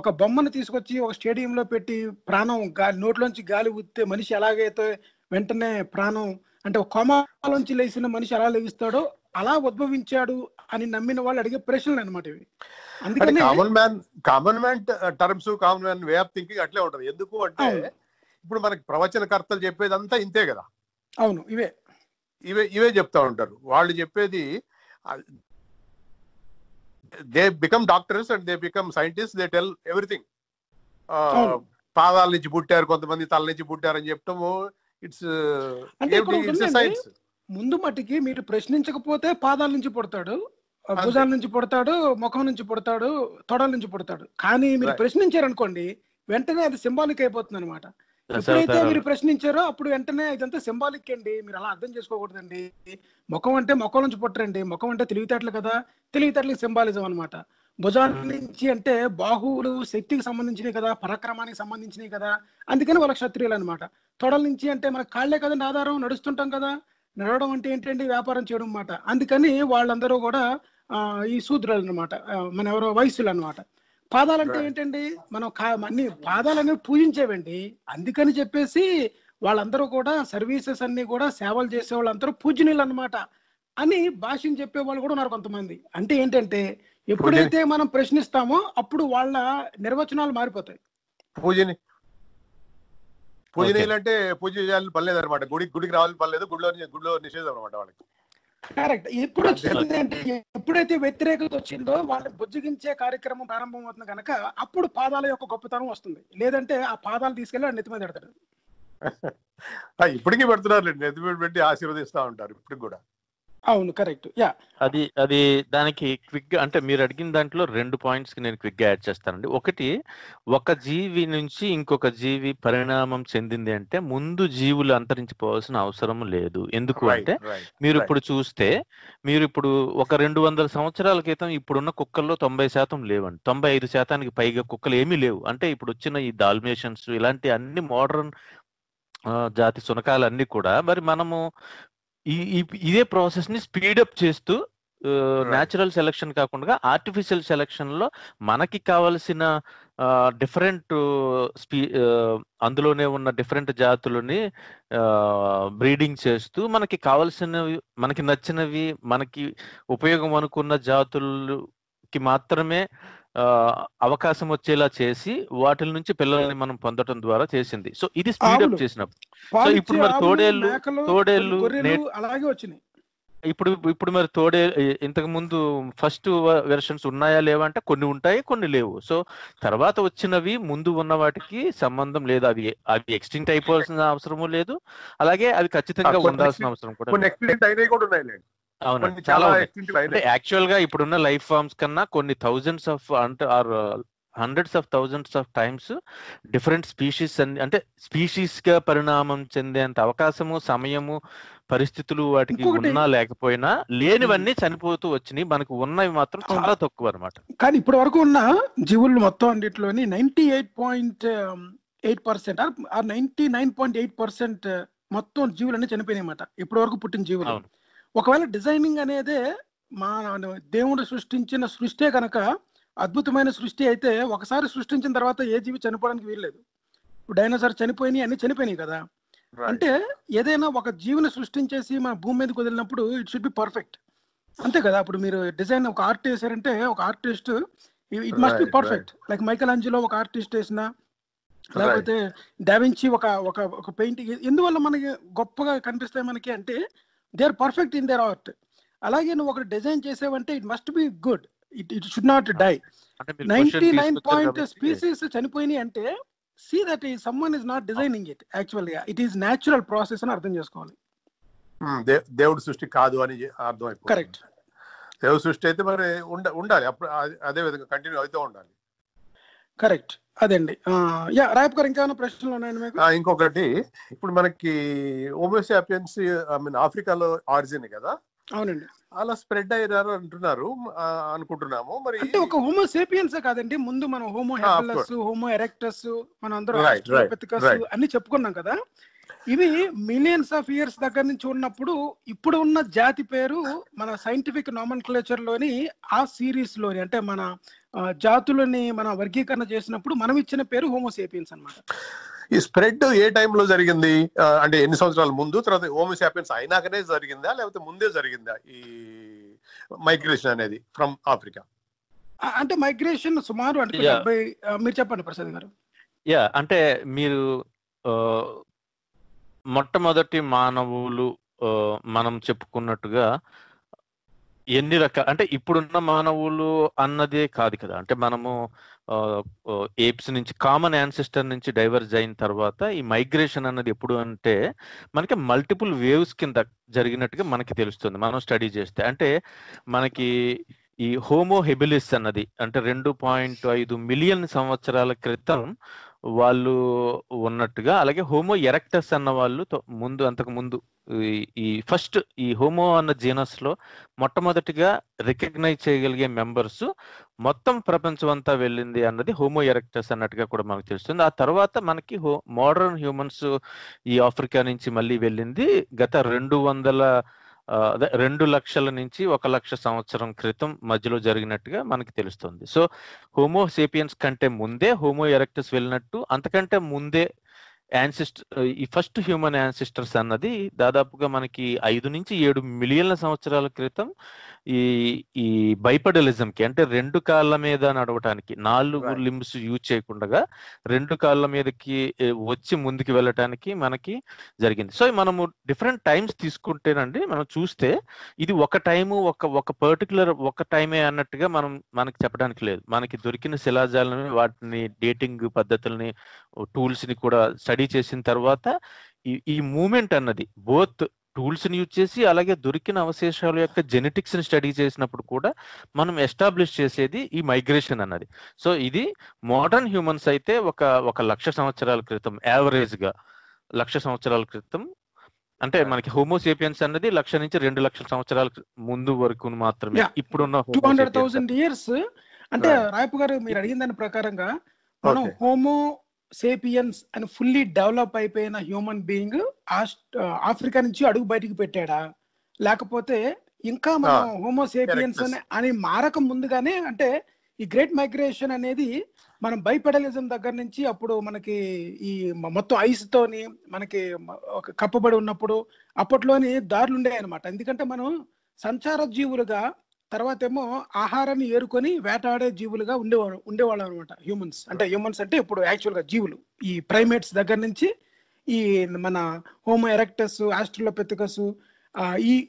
ఒక బొమ్మను తీసుకొచ్చి ఒక స్టేడియంలో పెట్టి ప్రాణం నోట్లోంచి గాలి ఊదితే మనిషి ఎలాగైతే వెంటనే ప్రాణం అంటే ఒక కోమాలోంచి లేచిన మనిషి ఎలా లెగిస్తాడో అలా ఉద్భవించాడు అని నమ్మిన వాళ్ళు అడిగే ప్రశ్నలు అనమాట ఇవి. అందుకని common man terms, common man way of thinking అట్లే ఉంటది. ఎందుకు అంటే ఇప్పుడు మనకి ప్రవచనకర్తలు చెప్పేదంతా ఇంతే కదా. అవును, ఇవే ఇవే ఇవే చెప్తా ఉంటారు వాళ్ళు చెప్పేది. They become doctors and they become scientist, they tell everything. పాదాల నుంచి పుట్టారు కొంతమంది, తల నుంచి పుట్టారు అని చెప్తాము. ముందు మట్టికి మీరు ప్రశ్నించకపోతే పాదాల నుంచి పుడతాడు, భుజాల నుంచి పుడతాడు, ముఖం నుంచి పుడతాడు, తొడల నుంచి పుడతాడు. కానీ మీరు ప్రశ్నించారనుకోండి వెంటనే అది సింబాలిక్ అయిపోతుంది అనమాట. ఎప్పుడైతే మీరు ప్రశ్నించారో అప్పుడు వెంటనే ఇదంతా సింబాలిక్ అండి, మీరు అలా అర్థం చేసుకోకూడదండి. ముఖం అంటే ముఖం నుంచి పుట్టరండి, ముఖం అంటే తెలివితేటలు కదా, తెలివితేటలకు సింబాలిజం అనమాట. భుజాల నుంచి అంటే బాహువులు శక్తికి సంబంధించినవి కదా, పరాక్రమానికి సంబంధించినవి కదా, అందుకని వాళ్ళ క్షత్రియులు అనమాట. తొడల నుంచి అంటే మన కాళ్లే కదండి ఆధారం, నడుస్తుంటాం కదా, నడవడం అంటే ఏంటంటే వ్యాపారం చేయడం అనమాట. అందుకని వాళ్ళందరూ కూడా ఈ శూద్రులు అనమాట, మన ఎవరో వయసులు అనమాట. పాదాలంటే ఏంటండి, మనం అన్ని పాదాలనేవి పూజించేవండి, అందుకని చెప్పేసి వాళ్ళందరూ కూడా సర్వీసెస్ అన్ని కూడా సేవలు చేసే వాళ్ళందరూ పూజనీయులు అనమాట అని భాషను చెప్పే వాళ్ళు కూడా ఉన్నారు కొంతమంది. అంటే ఏంటంటే ఎప్పుడైతే మనం ప్రశ్నిస్తామో అప్పుడు వాళ్ళ నిర్వచనాలు మారిపోతాయి. పూజనీయులు అంటే పూజ చేయాలని పర్లేదు అనమాట, గుడికి రావాలని పర్లేదు, గుడిలో నిషేధం అనమాట వాళ్ళకి. కరెక్ట్. ఎప్పుడు వచ్చింది అంటే ఎప్పుడైతే వ్యతిరేకత వచ్చిందో వాళ్ళని బుజ్జగించే కార్యక్రమం ప్రారంభం అవుతుంది కనుక అప్పుడు పాదాల యొక్క గొప్పతనం వస్తుంది. లేదంటే ఆ పాదాలు తీసుకెళ్ళి నెత్తి మీద పెడతాడు. ఇప్పటికీ పెడుతున్నారు, నెత్తి మీద పెట్టి ఆశీర్వదిస్తా ఉంటారు ఇప్పటికి కూడా. అవును కరెక్ట్. యా అది దానికి క్విక్ గా అంటే మీరు అడిగిన దాంట్లో రెండు పాయింట్స్ కి నేను క్విక్ గా యాడ్ చేస్తానండి. ఒకటి, ఒక జీవి నుంచి ఇంకొక జీవి పరిణామం చెందింది అంటే ముందు జీవులు అంతరించిపోవాల్సిన అవసరం లేదు. ఎందుకు అంటే మీరు ఇప్పుడు చూస్తే మీరు ఇప్పుడు ఒక 200 సంవత్సరాల క్రితం ఇప్పుడున్న కుక్కల్లో 90% లేవండి, 95% పైగా కుక్కలు ఏమీ లేవు. అంటే ఇప్పుడు వచ్చిన ఈ డాల్మేషన్స్ ఇలాంటి అన్ని మోడర్న్ జాతి శునకాలన్నీ కూడా మరి మనము ఇదే ప్రాసెస్ ని స్పీడప్ చేస్తూ న్యాచురల్ సెలక్షన్ కాకుండా ఆర్టిఫిషియల్ సెలక్షన్ లో మనకి కావలసిన డిఫరెంట్ అందులోనే ఉన్న డిఫరెంట్ జాతులని బ్రీడింగ్ చేస్తూ మనకి కావలసినవి, మనకి నచ్చినవి, మనకి ఉపయోగం అనుకున్న జాతులకి మాత్రమే అవకాశం వచ్చేలా చేసి వాటి నుంచి పిల్లల్ని మనం పొందడం ద్వారా చేసింది. సో ఇది స్పీడప్ చేసినప్పుడు. సో ఇప్పుడు మరి తోడేళ్ళు ఇప్పుడు ఇప్పుడు మరి తోడే ఇంతకు ముందు ఫస్ట్ వెర్షన్స్ ఉన్నాయా లేవంటే కొన్ని ఉంటాయి కొన్ని లేవు. సో తర్వాత వచ్చినవి ముందు ఉన్న వాటికి సంబంధం లేదు, అవి అవి ఎక్స్టింక్ట్ అయిపోవాల్సిన అవసరము లేదు, అలాగే అవి ఖచ్చితంగా ఉండాల్సిన అవసరం కూడా. అవును, చాలా యాక్చువల్ గా ఇప్పుడున్న లైఫ్ ఫార్మ్స్ కన్నా కొన్ని థౌజండ్స్ ఆఫ్ అంటే or hundreds of thousands of times different species అంటే స్పీషీస్ గా పరిణామం చెందేంత అవకాశము సమయము పరిస్థితులు వాటికి ఉన్నా లేకపోయినా లేనివన్నీ చనిపోతూ వచ్చినాయి, మనకు ఉన్నవి మాత్రం చాలా తక్కువ అనమాట. కానీ ఇప్పటి వరకు ఉన్న జీవులు మొత్తం అన్నింటిలోని 98.8% 99.8% మొత్తం జీవులన్నీ చనిపోయినాయి అన్నమాట ఇప్పటి వరకు పుట్టిన జీవులు. ఒకవేళ డిజైనింగ్ అనేది మా దేవుడు సృష్టించిన సృష్టి కనుక అద్భుతమైన సృష్టి అయితే ఒకసారి సృష్టించిన తర్వాత ఏ జీవి చనిపోవడానికి వీల్లేదు. డైనోసార్ చనిపోయినాయి అన్ని చనిపోయినాయి కదా, అంటే ఏదైనా ఒక జీవిని సృష్టించేసి మన భూమి మీదకి వదిలినప్పుడు ఇట్ షుడ్ బి పర్ఫెక్ట్ అంతే కదా. అప్పుడు మీరు డిజైన్ ఒక ఆర్ట్ వేసారంటే ఒక artist it must be perfect, like Michelangelo ఒక ఆర్టిస్ట్ వేసిన లేకపోతే డావించి ఒక ఒక పెయింటింగ్. ఎందువల్ల మనకి గొప్పగా కనిపిస్తాయి మనకి అంటే they are perfect in their art. అలాగే నువ్వు ఒక డిజైన్ చేసావంటే it must be good, it should not die. 99 species చనిపోయినాయి అంటే see that someone is not designing it, actually it is natural process అని అర్థం చేసుకోవాలి. దేవుడి సృష్టి కాదు అని అర్థం అయిపోయింది. కరెక్ట్, దేవుడి సృష్టి అయితే మరి ఉండాలి, అదే విధంగా కంటిన్యూ అవుతూ ఉండాలి. కరెక్ట్, అదండి. రాయప్ గారు ఇంకేమైనా ప్రశ్నలు ఉన్నాయండి మీకు? ఇంకొకటి, ఇప్పుడు మనకి హోమో సాపియన్స్ ఐ మీన్ ఆఫ్రికాలో ఆరిజిన్ కదా. అవునండి, అలా స్ప్రెడ్ అయ్యారు అంటున్నారు అనుకుంటున్నాము. మరి అంటే ఒక హోమో సేపియన్స్ కాదండి, ముందు మనం హోమో హబిలస్, హోమో ఎరెక్టస్, మనం అందరూ ఆస్ట్రలోపిథెకస్ అన్ని చెప్పుకున్నాం కదా. ఇవి మిలియన్స్ ఆఫ్ ఇయర్స్ దగ్గర నుంచి ఉన్నప్పుడు ఇప్పుడు ఉన్న జాతి పేరు మన సైంటిఫిక్ నామన్క్లేచర్ లోని ఆ సిరీస్ లోని అంటే మన జాతులని మన వర్గీకరణ చేసినప్పుడు మనం ఇచ్చిన పేరు హోమో సేపియన్స్ అన్నమాట. ఈ స్ప్రెడ్ ఏ టైంలో జరిగింది అంటే ఎన్ని సంవత్సరాల ముందు, తర్వాత హోమో సాపియన్స్ అయినాకనే జరిగిందా లేకపోతే ముందే జరిగిందా ఈ మైగ్రేషన్ అనేది ఫ్రమ్ ఆఫ్రికా? అంటే మైగ్రేషన్ సుమారు అంటే మీరు చెప్పండి ప్రసాద్ గారు. యా, అంటే మీరు మొట్టమొదటి మానవులు మనం చెప్పుకున్నట్టుగా ఎన్ని రకాల అంటే ఇప్పుడున్న మానవులు అన్నదే కాదు కదా, అంటే మనము ఏప్స్ నుంచి కామన్ యాన్సిస్టర్ నుంచి డైవర్జ్ అయిన తర్వాత ఈ మైగ్రేషన్ అన్నది ఎప్పుడు అంటే మనకి మల్టిపుల్ వేవ్స్ కింద జరిగినట్టుగా మనకి తెలుస్తుంది మనం స్టడీ చేస్తే. అంటే మనకి ఈ హోమో హెబిలిస్ అన్నది అంటే 2.5 మిలియన్ సంవత్సరాల క్రితం వాళ్ళు ఉన్నట్టుగా, అలాగే హోమో ఎరెక్టస్ అన్న వాళ్ళు ముందు అంతకు ముందు ఈ ఫస్ట్ ఈ హోమో అన్న జీనస్ లో మొట్టమొదటిగా రికగ్నైజ్ చేయగలిగే మెంబర్స్ మొత్తం ప్రపంచం అంతా వెళ్ళింది అన్నది హోమో ఎరెక్టస్ అన్నట్టుగా కూడా మనకు తెలుస్తుంది. ఆ తర్వాత మనకి మోడర్న్ హ్యూమన్స్ ఈ ఆఫ్రికా నుంచి మళ్ళీ వెళ్ళింది గత 2 లక్షల నుంచి 1 లక్ష సంవత్సరం క్రితం మధ్యలో జరిగినట్టుగా మనకి తెలుస్తుంది. సో హోమో సేపియన్స్ కంటే ముందే హోమో ఎరెక్టస్ వెళ్ళినట్టు, అంతకంటే ముందే ఈ ఫస్ట్ హ్యూమన్ యాన్సిస్టర్స్ అన్నది దాదాపుగా మనకి 5 నుంచి 7 మిలియన్ల సంవత్సరాల క్రితం ఈ ఈ బైపెడలిజం కి అంటే 2 కాళ్ళ మీద నడవటానికి 4 లింబ్స్ యూజ్ చేయకుండా 2 కాళ్ళ మీదకి వచ్చి ముందుకు వెళ్ళటానికి మనకి జరిగింది. సో మనము డిఫరెంట్ టైమ్స్ తీసుకుంటేనండి మనం చూస్తే ఇది ఒక టైము ఒక పర్టికులర్ ఒక టైమే అన్నట్టుగా మనకి చెప్పడానికి లేదు. మనకి దొరికిన శిలాజాలని వాటిని డేటింగ్ పద్ధతుల్ని టూల్స్ ని కూడా స్టడీ చేసిన తర్వాత ఈ మూమెంట్ అన్నది బోత్ టూల్స్ ని యూజ్ చేసి అలాగే దొరికిన అవశేషాల యొక్క జెనెటిక్స్ ని స్టడీ చేసినప్పుడు కూడా మనం ఎస్టాబ్లిష్ చేసేది ఈ మైగ్రేషన్ అన్నది. సో ఇది మోడర్న్ హ్యూమన్స్ అయితే 1 లక్ష సంవత్సరాల క్రితం యావరేజ్ గా 1 లక్ష సంవత్సరాల క్రితం, అంటే మనకి హోమో సేపియన్స్ అన్నది 1 లక్ష నుంచి 2 లక్షల సంవత్సరాల ముందు వరకు మాత్రమే ఇప్పుడున్న 200,000 years. అంటే రాయపు గారు మీరు అడిగిన దాని ప్రకారంగా మనం హోమో సేపియన్స్ అని ఫుల్లీ డెవలప్ అయిపోయిన హ్యూమన్ బీయింగ్ ఆఫ్రికా నుంచి అడుగు బయటికి పెట్టాడా, లేకపోతే ఇంకా మనం హోమో సేపియన్స్ అని మారక ముందుగానే అంటే ఈ గ్రేట్ మైగ్రేషన్ అనేది మనం బైపెడలిజం దగ్గర నుంచి అప్పుడు మనకి ఈ మొత్తం ఐస్ తోని మనకి కప్పబడి ఉన్నప్పుడు అప్పట్లోని దారులు ఉండేవి అనమాట. ఎందుకంటే మనం సంచార జీవులుగా, తర్వాత ఏమో ఆహారాన్ని ఏరుకొని వేటాడే జీవులుగా ఉండేవాళ్ళు అనమాట హ్యూమన్స్. అంటే హ్యూమన్స్ అంటే ఇప్పుడు యాక్చువల్గా జీవులు ఈ ప్రైమేట్స్ దగ్గర నుంచి ఈ మన హోమో ఎరెక్టస్, ఆస్ట్రలోపిథెకస్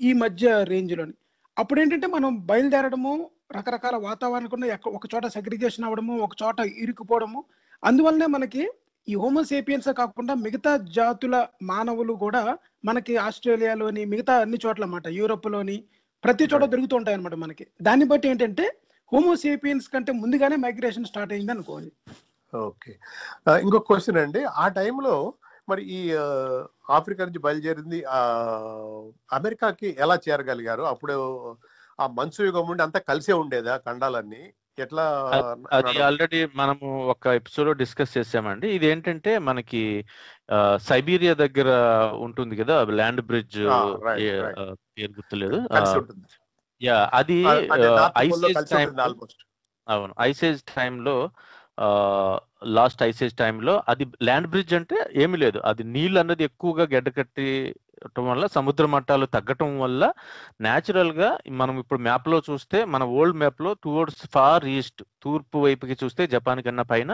ఈ మధ్య రేంజ్లోని. అప్పుడేంటంటే మనం బయలుదేరడము, రకరకాల వాతావరణం, ఒక చోట సెగ్రిగేషన్ అవ్వడము, ఒక చోట ఇరుక్కుపోవడము, అందువల్లనే మనకి ఈ హోమో సేపియన్స్ కాకుండా మిగతా జాతుల మానవులు కూడా మనకి ఆస్ట్రేలియాలోని మిగతా అన్ని చోట్ల అన్నమాట, యూరోప్లోని ప్రతి చోట దొరుకుతూ ఉంటాయి అనమాట మనకి. దాన్ని బట్టి ఏంటంటే హోమో సేపియన్స్ కంటే ముందుగానే మైగ్రేషన్ స్టార్ట్ అయింది అనుకోవాలి. ఓకే, ఇంకొక క్వశ్చన్ అండి. ఆ టైంలో మరి ఈ ఆఫ్రికా నుంచి బయలుదేరింది అమెరికాకి ఎలా చేరగలిగారు? అప్పుడు ఆ మంచు యుగం ఉండి అంతా కలిసే ఉండేదా ఖండాలన్నీ? ఎట్లా? అది ఆల్రెడీ మనము ఒక ఎపిసోడ్ లో డిస్కస్ చేసామండి. ఇది ఏంటంటే మనకి సైబీరియా దగ్గర ఉంటుంది కదా ల్యాండ్ బ్రిడ్జ్, పేరు గుర్తులేదు, అది అవును ఐసేజ్ టైంలో, లాస్ట్ ఐసేజ్ టైంలో అది ల్యాండ్ బ్రిడ్జ్ అంటే ఏమి లేదు, అది నీళ్ళు అన్నది ఎక్కువగా గడ్డకట్టడం వల్ల, సముద్ర మట్టాలు తగ్గటం వల్ల న్యాచురల్ గా మనం ఇప్పుడు మ్యాప్ లో చూస్తే, మన ఓల్డ్ మ్యాప్ లో టువర్డ్స్ ఫార్ ఈస్ట్ తూర్పు వైపుకి చూస్తే జపాన్ కన్నా పైన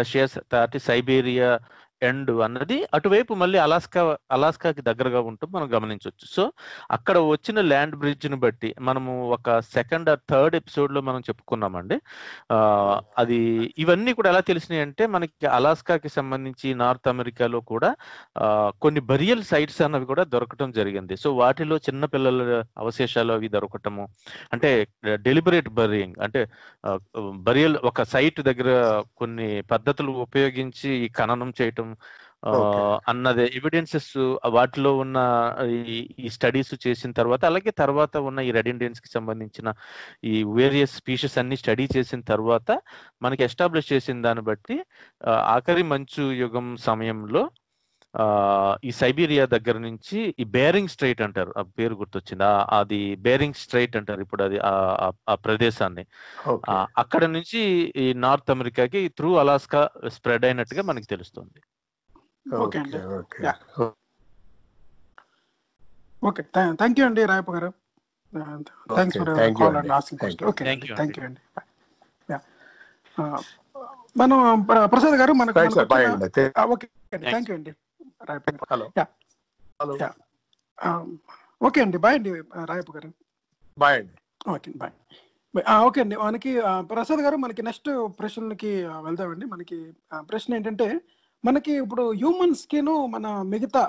రష్యా, తాటి సైబీరియా ఎండ్ అన్నది అటువైపు, మళ్ళీ అలాస్కాకి దగ్గరగా ఉంటుంది మనం గమనించవచ్చు. సో అక్కడ వచ్చిన ల్యాండ్ బ్రిడ్జ్ని బట్టి మనము ఒక సెకండ్ ఆర్ థర్డ్ ఎపిసోడ్లో మనం చెప్పుకున్నామండి. అది ఇవన్నీ కూడా ఎలా తెలిసినాయి అంటే మనకి అలాస్కాకి సంబంధించి నార్త్ అమెరికాలో కూడా కొన్ని బరియల్ సైట్స్ అన్నవి కూడా దొరకటం జరిగింది. సో వాటిలో చిన్న పిల్లల అవశేషాలు అవి దొరకటము అంటే డెలిబరేట్ బరియింగ్ అంటే బరియల్, ఒక సైట్ దగ్గర కొన్ని పద్ధతులు ఉపయోగించి ఈ ఖననం చేయటం అన్నది ఎవిడెన్సెస్ వాటిలో ఉన్న ఈ స్టడీస్ చేసిన తర్వాత, అలాగే తర్వాత ఉన్న ఈ రెడెండెన్స్ కి సంబంధించిన ఈ వేరియస్ స్పీషీస్ అన్ని స్టడీ చేసిన తర్వాత మనకి ఎస్టాబ్లిష్ చేసిన దాన్ని బట్టి ఆఖరి మంచు యుగం సమయంలో ఈ సైబీరియా దగ్గర నుంచి ఈ బేరింగ్ స్ట్రైట్ అంటారు, ఆ పేరు గుర్తొచ్చింది, అది బేరింగ్ స్ట్రైట్ అంటారు ఇప్పుడు అది ఆ ప్రదేశాన్ని, అక్కడ నుంచి ఈ నార్త్ అమెరికాకి త్రూ అలాస్కా స్ప్రెడ్ అయినట్టుగా మనకి తెలుస్తుంది. ఓకే, థాంక్యూ అండి రాయప్ప గారు. మనం ప్రసాద్ గారు మనకు థ్యాంక్ యూ అండి. ఓకే అండి, బాయ్ అండి రాయప్ప గారు. బాయ్ అండి. Okay bye. ఓకే అండి, మనకి ప్రసాద్ గారు మనకి నెక్స్ట్ ప్రశ్నలకి వెళ్దామండి. మనకి ప్రశ్న ఏంటంటే మనకి ఇప్పుడు హ్యూమన్స్ కిను మన మిగతా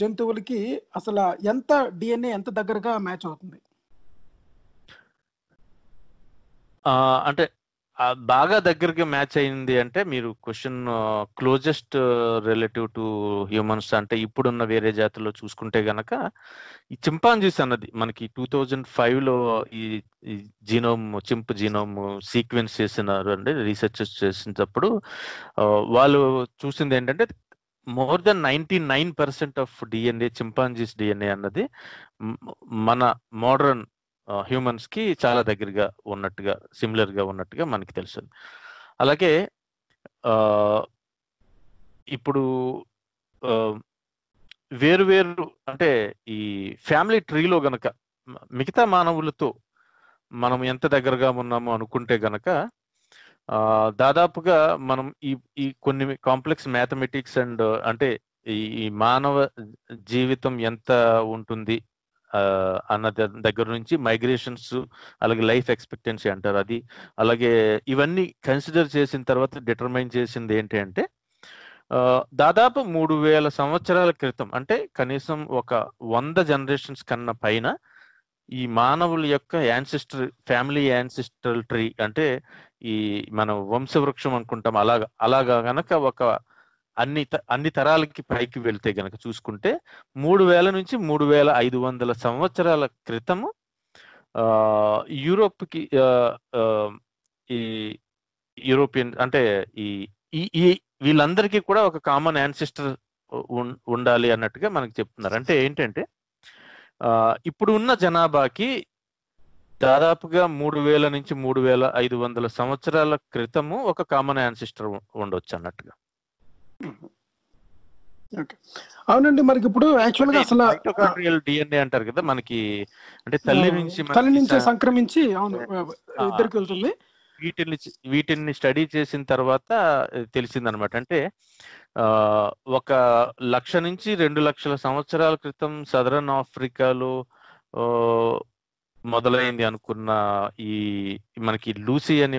జంతువులకి అసలు ఎంత డిఎన్ఏ ఎంత దగ్గరగా మ్యాచ్ అవుతుంది అంటే? బాగా దగ్గరగా మ్యాచ్ అయింది అంటే మీరు question closest relative to humans అంటే ఇప్పుడున్న వేరే జాతుల్లో చూసుకుంటే గనక ఈ చింపాంజీస్ అన్నది మనకి 2005లో ఈ జీనోమ్, చింప్ జీనోమ్ సీక్వెన్స్ చేసినారు అంటే రీసెర్చెస్ చేసినప్పుడు వాళ్ళు చూసింది ఏంటంటే more than 99% of DNA, chimpanzees DNA అన్నది మన మోడర్న్ హ్యూమన్స్ కి చాలా దగ్గరగా ఉన్నట్టుగా, సిమిలర్ గా ఉన్నట్టుగా మనకి తెలుస్తుంది. అలాగే ఇప్పుడు వేరు వేరు అంటే ఈ ఫ్యామిలీ ట్రీలో గనక మిగతా మానవులతో మనం ఎంత దగ్గరగా ఉన్నామో అనుకుంటే గనక దాదాపుగా మనం ఈ కొన్ని కాంప్లెక్స్ మ్యాథమెటిక్స్ అండ్ అంటే ఈ మానవ జీవితం ఎంత ఉంటుంది అన్న దగ్గర నుంచి మైగ్రేషన్స్, అలాగే లైఫ్ ఎక్స్పెక్టెన్సీ అంటారు అది, అలాగే ఇవన్నీ కన్సిడర్ చేసిన తర్వాత డిటర్మైన్ చేసింది ఏంటి అంటే దాదాపు 3000 సంవత్సరాల క్రితం అంటే కనీసం ఒక 100 జనరేషన్స్ కన్నా పైన ఈ మానవుల యొక్క ఫ్యామిలీ యాన్సిస్ట్రల్ ట్రీ అంటే ఈ మనం వంశవృక్షం అనుకుంటాం, అలాగా గనక ఒక అన్ని తరాలకి పైకి వెళ్తే గనక చూసుకుంటే 3000 నుంచి 3500 సంవత్సరాల క్రితము యూరోప్కి ఈ యూరోపియన్ అంటే ఈ వీళ్ళందరికీ కూడా ఒక కామన్ యాన్సిస్టర్ ఉండాలి అన్నట్టుగా మనకు చెప్తున్నారు. అంటే ఏంటంటే ఇప్పుడు ఉన్న జనాభాకి దాదాపుగా 3000 నుంచి 3500 సంవత్సరాల క్రితము ఒక కామన్ యాన్సిస్టర్ ఉండొచ్చు అన్నట్టుగా. అవునండి, మనకి ఇప్పుడు యాక్చువల్ గా అసలు మైటోకాండ్రియల్ డిఎన్ఏ అంటారు కదా మనకి, అంటే తల్లి నుంచి సంక్రమించి అవును ఇద్దరికి వెళ్తుంది. వీటిని స్టడీ చేసిన తర్వాత తెలిసిందనమాట. అంటే 1 లక్ష నుంచి 2 లక్షల సంవత్సరాల క్రితం సదరన్ ఆఫ్రికాలో మొదలైంది అనుకున్న ఈ మనకి లూసీ అని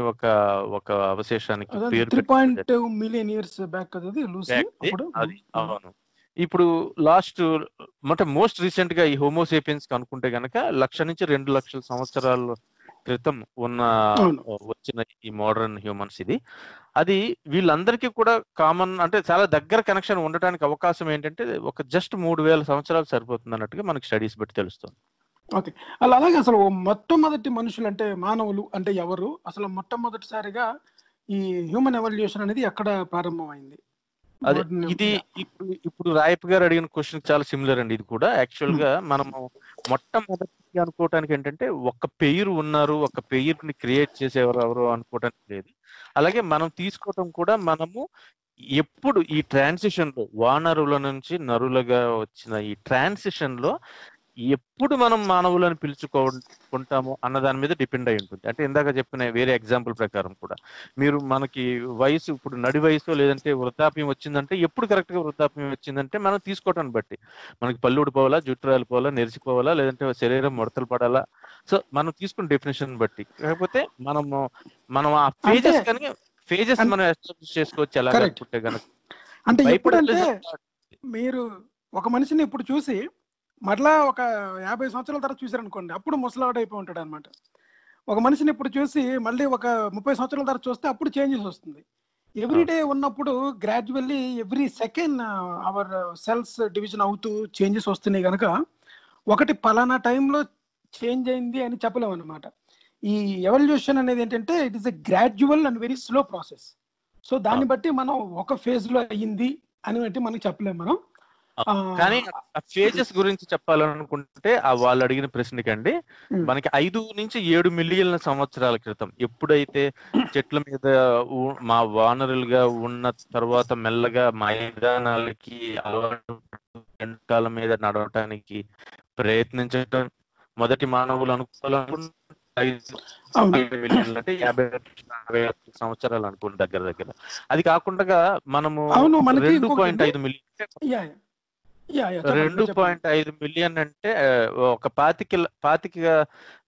ఒక అవశేషానికి పేరు పెట్టారు. ఇప్పుడు మోస్ట్ రీసెంట్ గా ఈ హోమోసేపియన్స్ అనుకుంటే గనక 1 లక్ష నుంచి 2 లక్షల సంవత్సరాలు క్రితం వచ్చిన ఈ మోడర్న్ హ్యూమన్స్ అది వీళ్ళందరికీ కూడా కామన్, అంటే చాలా దగ్గర కనెక్షన్ ఉండటానికి అవకాశం ఏంటంటే జస్ట్ 3000 సంవత్సరాలు సరిపోతుంది అన్నట్టుగా మనకి స్టడీస్ బట్టి తెలుస్తుంది. ఓకే, అలాగే అసలు మొట్టమొదటి మనుషులు అంటే మానవులు అంటే ఎవరు, అసలు మొట్టమొదటిసారిగా ఈ హ్యూమన్ ఎవల్యూషన్ అనేది ఎక్కడ ప్రారంభమైంది? అదే ఇది ఇప్పుడు రాయప్ గారు అడిగిన క్వశ్చన్ చాలా సిమిలర్ అండి. ఇది కూడా యాక్చువల్ గా మనము మొట్టమొదటి అనుకోవటానికి ఏంటంటే 1 పెయిర్ ఉన్నారు, 1 పెయిర్ ని క్రియేట్ చేసేవారు ఎవరు అనుకోవటానికి లేదు. అలాగే మనం తీసుకోవటం కూడా ఎప్పుడు ఈ ట్రాన్సిషన్ లో వానరుల నుంచి నరులుగా వచ్చిన ఈ ట్రాన్సిషన్ లో ఎప్పుడు మనం మానవులను పిలుచుకుంటాము అన్న దాని మీద డిపెండ్ అయి ఉంటుంది. అంటే ఇందాక చెప్పిన వేరే ఎగ్జాంపుల్ ప్రకారం కూడా మనకి వయసు ఇప్పుడు నడి వయసు లేదంటే వృద్ధాప్యం వచ్చిందంటే ఎప్పుడు కరెక్ట్ గా వృద్ధాప్యం వచ్చిందంటే మనం తీసుకోవటాన్ని బట్టి మనకి పళ్ళు ఊడిపోవాలా, జుట్టు రాలిపోవాలా, నెరిసిపోవాలా, లేదంటే శరీరం ముడతలు పడాలా, సో మనం తీసుకున్న డెఫినేషన్ బట్టి. కాకపోతే మనం ఆ ఫేజెస్ కానీ ఫేజెస్ మనం ఎస్టాబ్లిష్ చేసుకోవచ్చు. ఎలా అనుకుంటే కనుక అంటే మీరు ఒక మనిషిని ఇప్పుడు చూసి మరలా 50 సంవత్సరాల తర్వాత చూసారనుకోండి, అప్పుడు ముసలాడు అయిపోయి ఉంటాడు అనమాట. ఒక మనిషిని ఇప్పుడు చూసి మళ్ళీ 30 సంవత్సరాల తర్వాత చూస్తే అప్పుడు చేంజెస్ వస్తుంది. ఎవ్రీడే ఉన్నప్పుడు gradually every second our cells division అవుతూ చేంజెస్ వస్తున్నాయి కనుక పలానా టైంలో చేంజ్ అయింది అని చెప్పలేము అనమాట. ఈ ఎవల్యూషన్ అనేది ఏంటంటే it is a gradual and very slow process. So దాన్ని బట్టి మనం ఒక ఫేజ్లో అయ్యింది అని బట్టి మనకి చెప్పలేము. మనం కానీ ఆ ఫేజెస్ గురించి చెప్పాలనుకుంటే వాళ్ళు అడిగిన ప్రశ్నకండి, మనకి 5 నుంచి 7 మిలియన్ల సంవత్సరాల క్రితం ఎప్పుడైతే చెట్ల మీద మా వానరులుగా ఉన్న తర్వాత మెల్లగా మైదానాలకి అలవాటు ఎండకాలం మీద నడవటానికి ప్రయత్నించడం మొదటి మానవులు అనుకోవాలనుకుంటే 5 మిలియన్లు అంటే 50 సంవత్సరాలు అనుకుంటే దగ్గర దగ్గర. అది కాకుండా మనము 2.5 మిలియన్ 2.5 మిలియన్ అంటే 25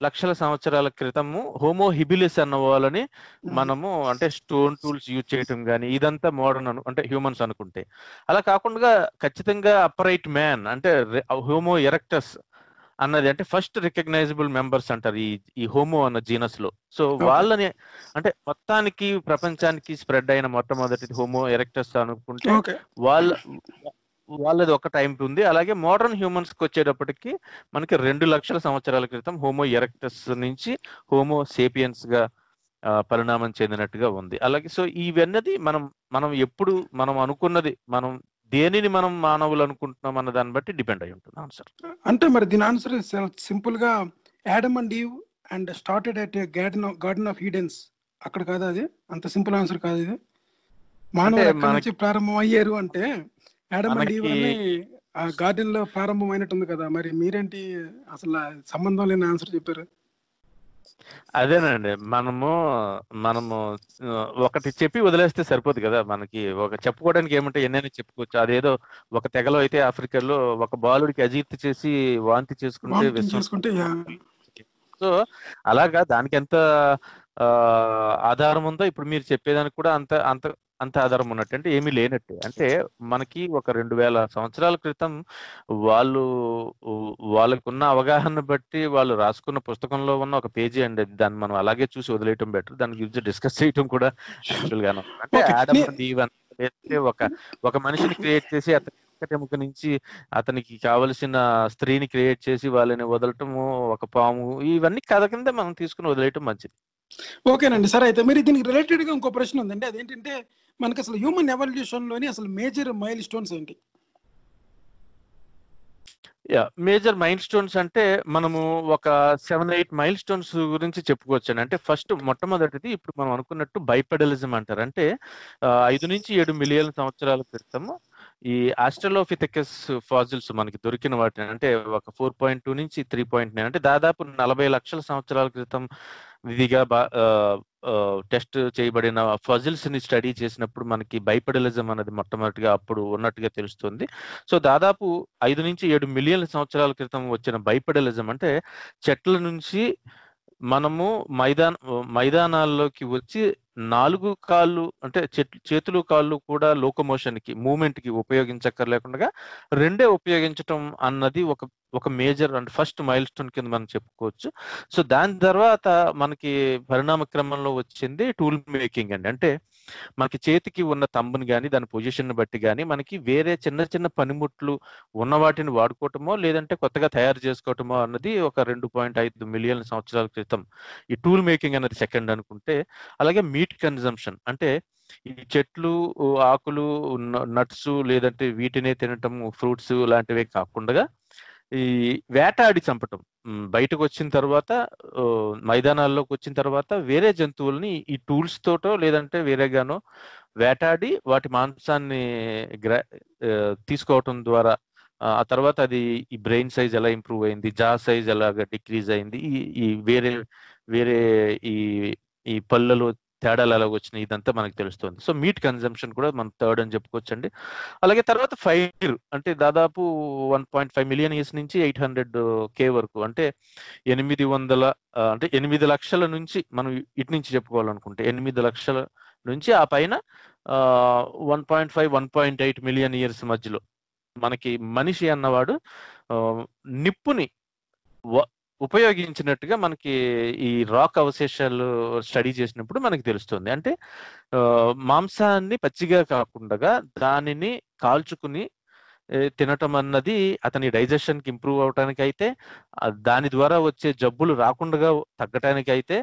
లక్షల సంవత్సరాల క్రితము హోమో హిబిలిస్ అన్న వాళ్ళని మనము అంటే స్టోన్ టూల్స్ యూజ్ చేయటం కానీ ఇదంతా మోడర్న్ అంటే హ్యూమన్స్ అనుకుంటే. అలా కాకుండా ఖచ్చితంగా అప్రైట్ మ్యాన్ అంటే హోమో ఎరెక్టస్ అన్నది అంటే ఫస్ట్ రికగ్నైజబుల్ మెంబర్స్ అంటారు ఈ హోమో అన్న జీనస్ లో. సో వాళ్ళని అంటే మొత్తానికి ప్రపంచానికి స్ప్రెడ్ అయిన మొట్టమొదటి హోమో ఎరెక్టస్ అనుకుంటే వాళ్ళది ఒక టైం ఉంది. అలాగే మోడర్న్ హ్యూమన్స్ కి వచ్చేటప్పటికి మనకి 2 లక్షల సంవత్సరాల క్రితం హోమో ఎరెక్టస్ నుంచి హోమో సేపియన్స్ గా పరిణామం చెందినట్టుగా ఉంది. అలాగే సో ఇవన్నది మనం ఎప్పుడు అనుకున్నది దేనిని మనం మానవులు అనుకుంటున్నాం అన్న దాన్ని బట్టి డిపెండ్ అయి ఉంటుంది ఆన్సర్. అంటే మరి దీని ఆన్సర్ సింపుల్ గా Adam and Eve and started at garden of Edens అక్కడ కాదు, అది అంత సింపుల్ ఆన్సర్ కాదు. ఇది మానవులు ప్రారంభం అయ్యారు అంటే యాడమ్ అండ్ ఈవ్ అని ఆ గార్డెన్ లో ప్రారంభం అయినట్టుంది కదా, మరి మీరేంటి అసలు సంబంధం లేని ఆన్సర్ చెప్పారు? అదేనండి, మనము ఒకటి చెప్పి వదిలేస్తే సరిపోదు కదా, మనకి చెప్పుకోవడానికి ఏమంటే ఎన్నైనా చెప్పుకోవచ్చు. అదేదో ఒక తెగలో అయితే ఆఫ్రికాలో ఒక బాలుడికి అజీర్తి చేసి వాంతి చేసుకుంటే, సో అలాగా దానికి ఎంత ఆధారం ఉందో ఇప్పుడు మీరు చెప్పేదానికి కూడా అంత అంత అంత ఆధారం ఉన్నట్టు, అంటే ఏమీ లేనట్టు. అంటే మనకి 2000 సంవత్సరాల క్రితం వాళ్ళకున్న అవగాహన బట్టి వాళ్ళు రాసుకున్న పుస్తకంలో ఉన్న 1 పేజీ అండి, దాన్ని మనం అలాగే చూసి వదిలేయటం బెటర్. దాని గురించి డిస్కస్ చేయటం కూడా యాక్చువల్గాను అంటే ఆడమ్ అండ్ ఈవ్ అంటే ఒక మనిషిని క్రియేట్ చేసి ఒకటెముక నుంచి అతనికి కావలసిన స్త్రీని క్రియేట్ చేసి వాళ్ళని వదలటము, ఒక పాము, ఇవన్నీ కథ కింద మనం తీసుకుని వదిలేయటం మంచిది. ఓకేనండి, సరే. అయితే మరి దీనికి రిలేటెడ్ గా ఇంకో ప్రశ్న ఉందండి, అదేంటంటే మనకి అసలు హ్యూమన్ ఎవల్యూషన్ లోని అసలు మేజర్ మైల్ స్టోన్స్ ఏంటి? మేజర్ మైల్ స్టోన్స్ అంటే మనము 7-8 మైల్ స్టోన్స్ గురించి చెప్పుకోవచ్చండి. అంటే ఫస్ట్ మొట్టమొదటిది ఇప్పుడు మనం అనుకున్నట్టు బైపెడలిజం అంటారు. అంటే 5 నుంచి 7 మిలియన్ సంవత్సరాల క్రితము ఈ ఆస్ట్రలోపిథెకస్ ఫాజిల్స్ మనకి దొరికిన వాటిని అంటే 4.2 నుంచి 3.9 అంటే దాదాపు 40 లక్షల సంవత్సరాల క్రితం విధిగా టెస్ట్ చేయబడిన ఫజిల్స్ ని స్టడీ చేసినప్పుడు మనకి బైపెడలిజం అనేది మొట్టమొదటిగా అప్పుడు ఉన్నట్టుగా తెలుస్తుంది. సో దాదాపు 5 నుంచి 7 మిలియన్ల సంవత్సరాల క్రితం వచ్చిన బైపెడలిజం అంటే చెట్ల నుంచి మనము మైదానాల్లోకి వచ్చి 4 కాళ్ళు అంటే చేతులు కాళ్ళు కూడా లోకోమోషన్ కి మూవ్మెంట్ కి ఉపయోగించక్కర్లేకుండా 2 ఉపయోగించటం అన్నది ఒక major and first mile stone కింద మనం చెప్పుకోవచ్చు. సో దాని తర్వాత మనకి పరిణామ క్రమంలో వచ్చింది టూల్ మేకింగ్ అండి. అంటే మనకి చేతికి ఉన్న తంబుని కానీ దాని పొజిషన్ బట్టి కానీ మనకి వేరే చిన్న చిన్న పనిముట్లు ఉన్న వాటిని వాడుకోవటమో లేదంటే కొత్తగా తయారు చేసుకోవటమో అన్నది ఒక 2.5 మిలియన్ సంవత్సరాల క్రితం ఈ టూల్ మేకింగ్ అనేది సెకండ్ అనుకుంటే. అలాగే మీట్ కన్జంప్షన్ అంటే ఈ చెట్లు ఆకులు నట్స్ లేదంటే వీటినే తినటం ఫ్రూట్స్ లాంటివే కాకుండా ఈ వేటాడి చంపటం బయటకు వచ్చిన తర్వాత మైదానాల్లోకి వచ్చిన తర్వాత వేరే జంతువుల్ని ఈ టూల్స్ తోటో లేదంటే వేరేగానో వేటాడి వాటి మాంసాన్ని తీసుకోవటం ద్వారా ఆ తర్వాత అది ఈ బ్రెయిన్ సైజ్ ఎలా ఇంప్రూవ్ అయింది, జా సైజ్ ఎలాగ డిక్రీజ్ అయింది, ఈ వేరే వేరే ఈ పళ్ళలో తేడాలు అలాగ వచ్చినాయి ఇదంతా మనకు తెలుస్తుంది. సో మీట్ కన్జంప్షన్ కూడా మనం థర్డ్ అని చెప్పుకోవచ్చండి. అలాగే తర్వాత ఫైర్ అంటే దాదాపు 1.5 మిలియన్ ఇయర్స్ నుంచి 800K వరకు అంటే 8 లక్షల నుంచి మనం ఇటు నుంచి చెప్పుకోవాలనుకుంటే 8 లక్షల నుంచి ఆ పైన 1.5, 1.8 మిలియన్ ఇయర్స్ మధ్యలో మనకి మనిషి అన్నవాడు నిప్పుని ఉపయోగించినట్టుగా మనకి ఈ రాక్ అవశేషాలు స్టడీ చేసినప్పుడు మనకి తెలుస్తుంది. అంటే మాంసాన్ని పచ్చిగా కాకుండా దానిని కాల్చుకుని తినటం అన్నది అతని డైజెషన్కి ఇంప్రూవ్ అవటానికి అయితే, దాని ద్వారా వచ్చే జబ్బులు రాకుండా తగ్గటానికి అయితే,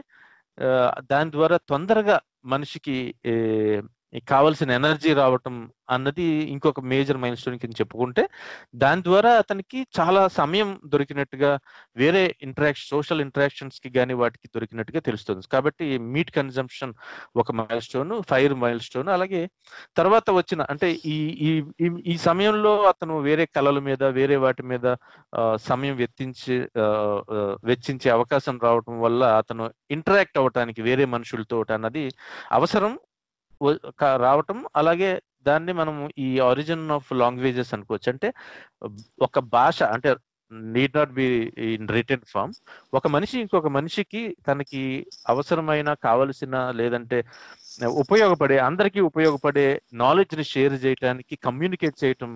దాని ద్వారా తొందరగా మనిషికి కావలసిన ఎనర్జీ రావటం అన్నది ఇంకొక మేజర్ మైల్ స్టోన్ కింద చెప్పుకుంటే, దాని ద్వారా అతనికి చాలా సమయం దొరికినట్టుగా వేరే సోషల్ ఇంటరాక్షన్స్ కి కానీ వాటికి దొరికినట్టుగా తెలుస్తుంది. కాబట్టి మీట్ కన్జంప్షన్ ఒక mile stone, fire mile stone. అలాగే తర్వాత వచ్చిన అంటే ఈ ఈ ఈ సమయంలో అతను వేరే కళల మీద వేరే వాటి మీద సమయం వెచ్చించే అవకాశం రావటం వల్ల అతను ఇంటరాక్ట్ అవ్వటానికి వేరే మనుషులతో అన్నది అవసరం రావటం. అలాగే దాన్ని మనం ఈ ఆరిజిన్ ఆఫ్ లాంగ్వేజెస్ అనుకోవచ్చు. అంటే ఒక భాష అంటే need not be in written form, ఒక మనిషి ఇంకొక మనిషికి తనకి అవసరమైన కావలసిన లేదంటే ఉపయోగపడే అందరికీ ఉపయోగపడే నాలెడ్జ్ని షేర్ చేయటానికి కమ్యూనికేట్ చేయటం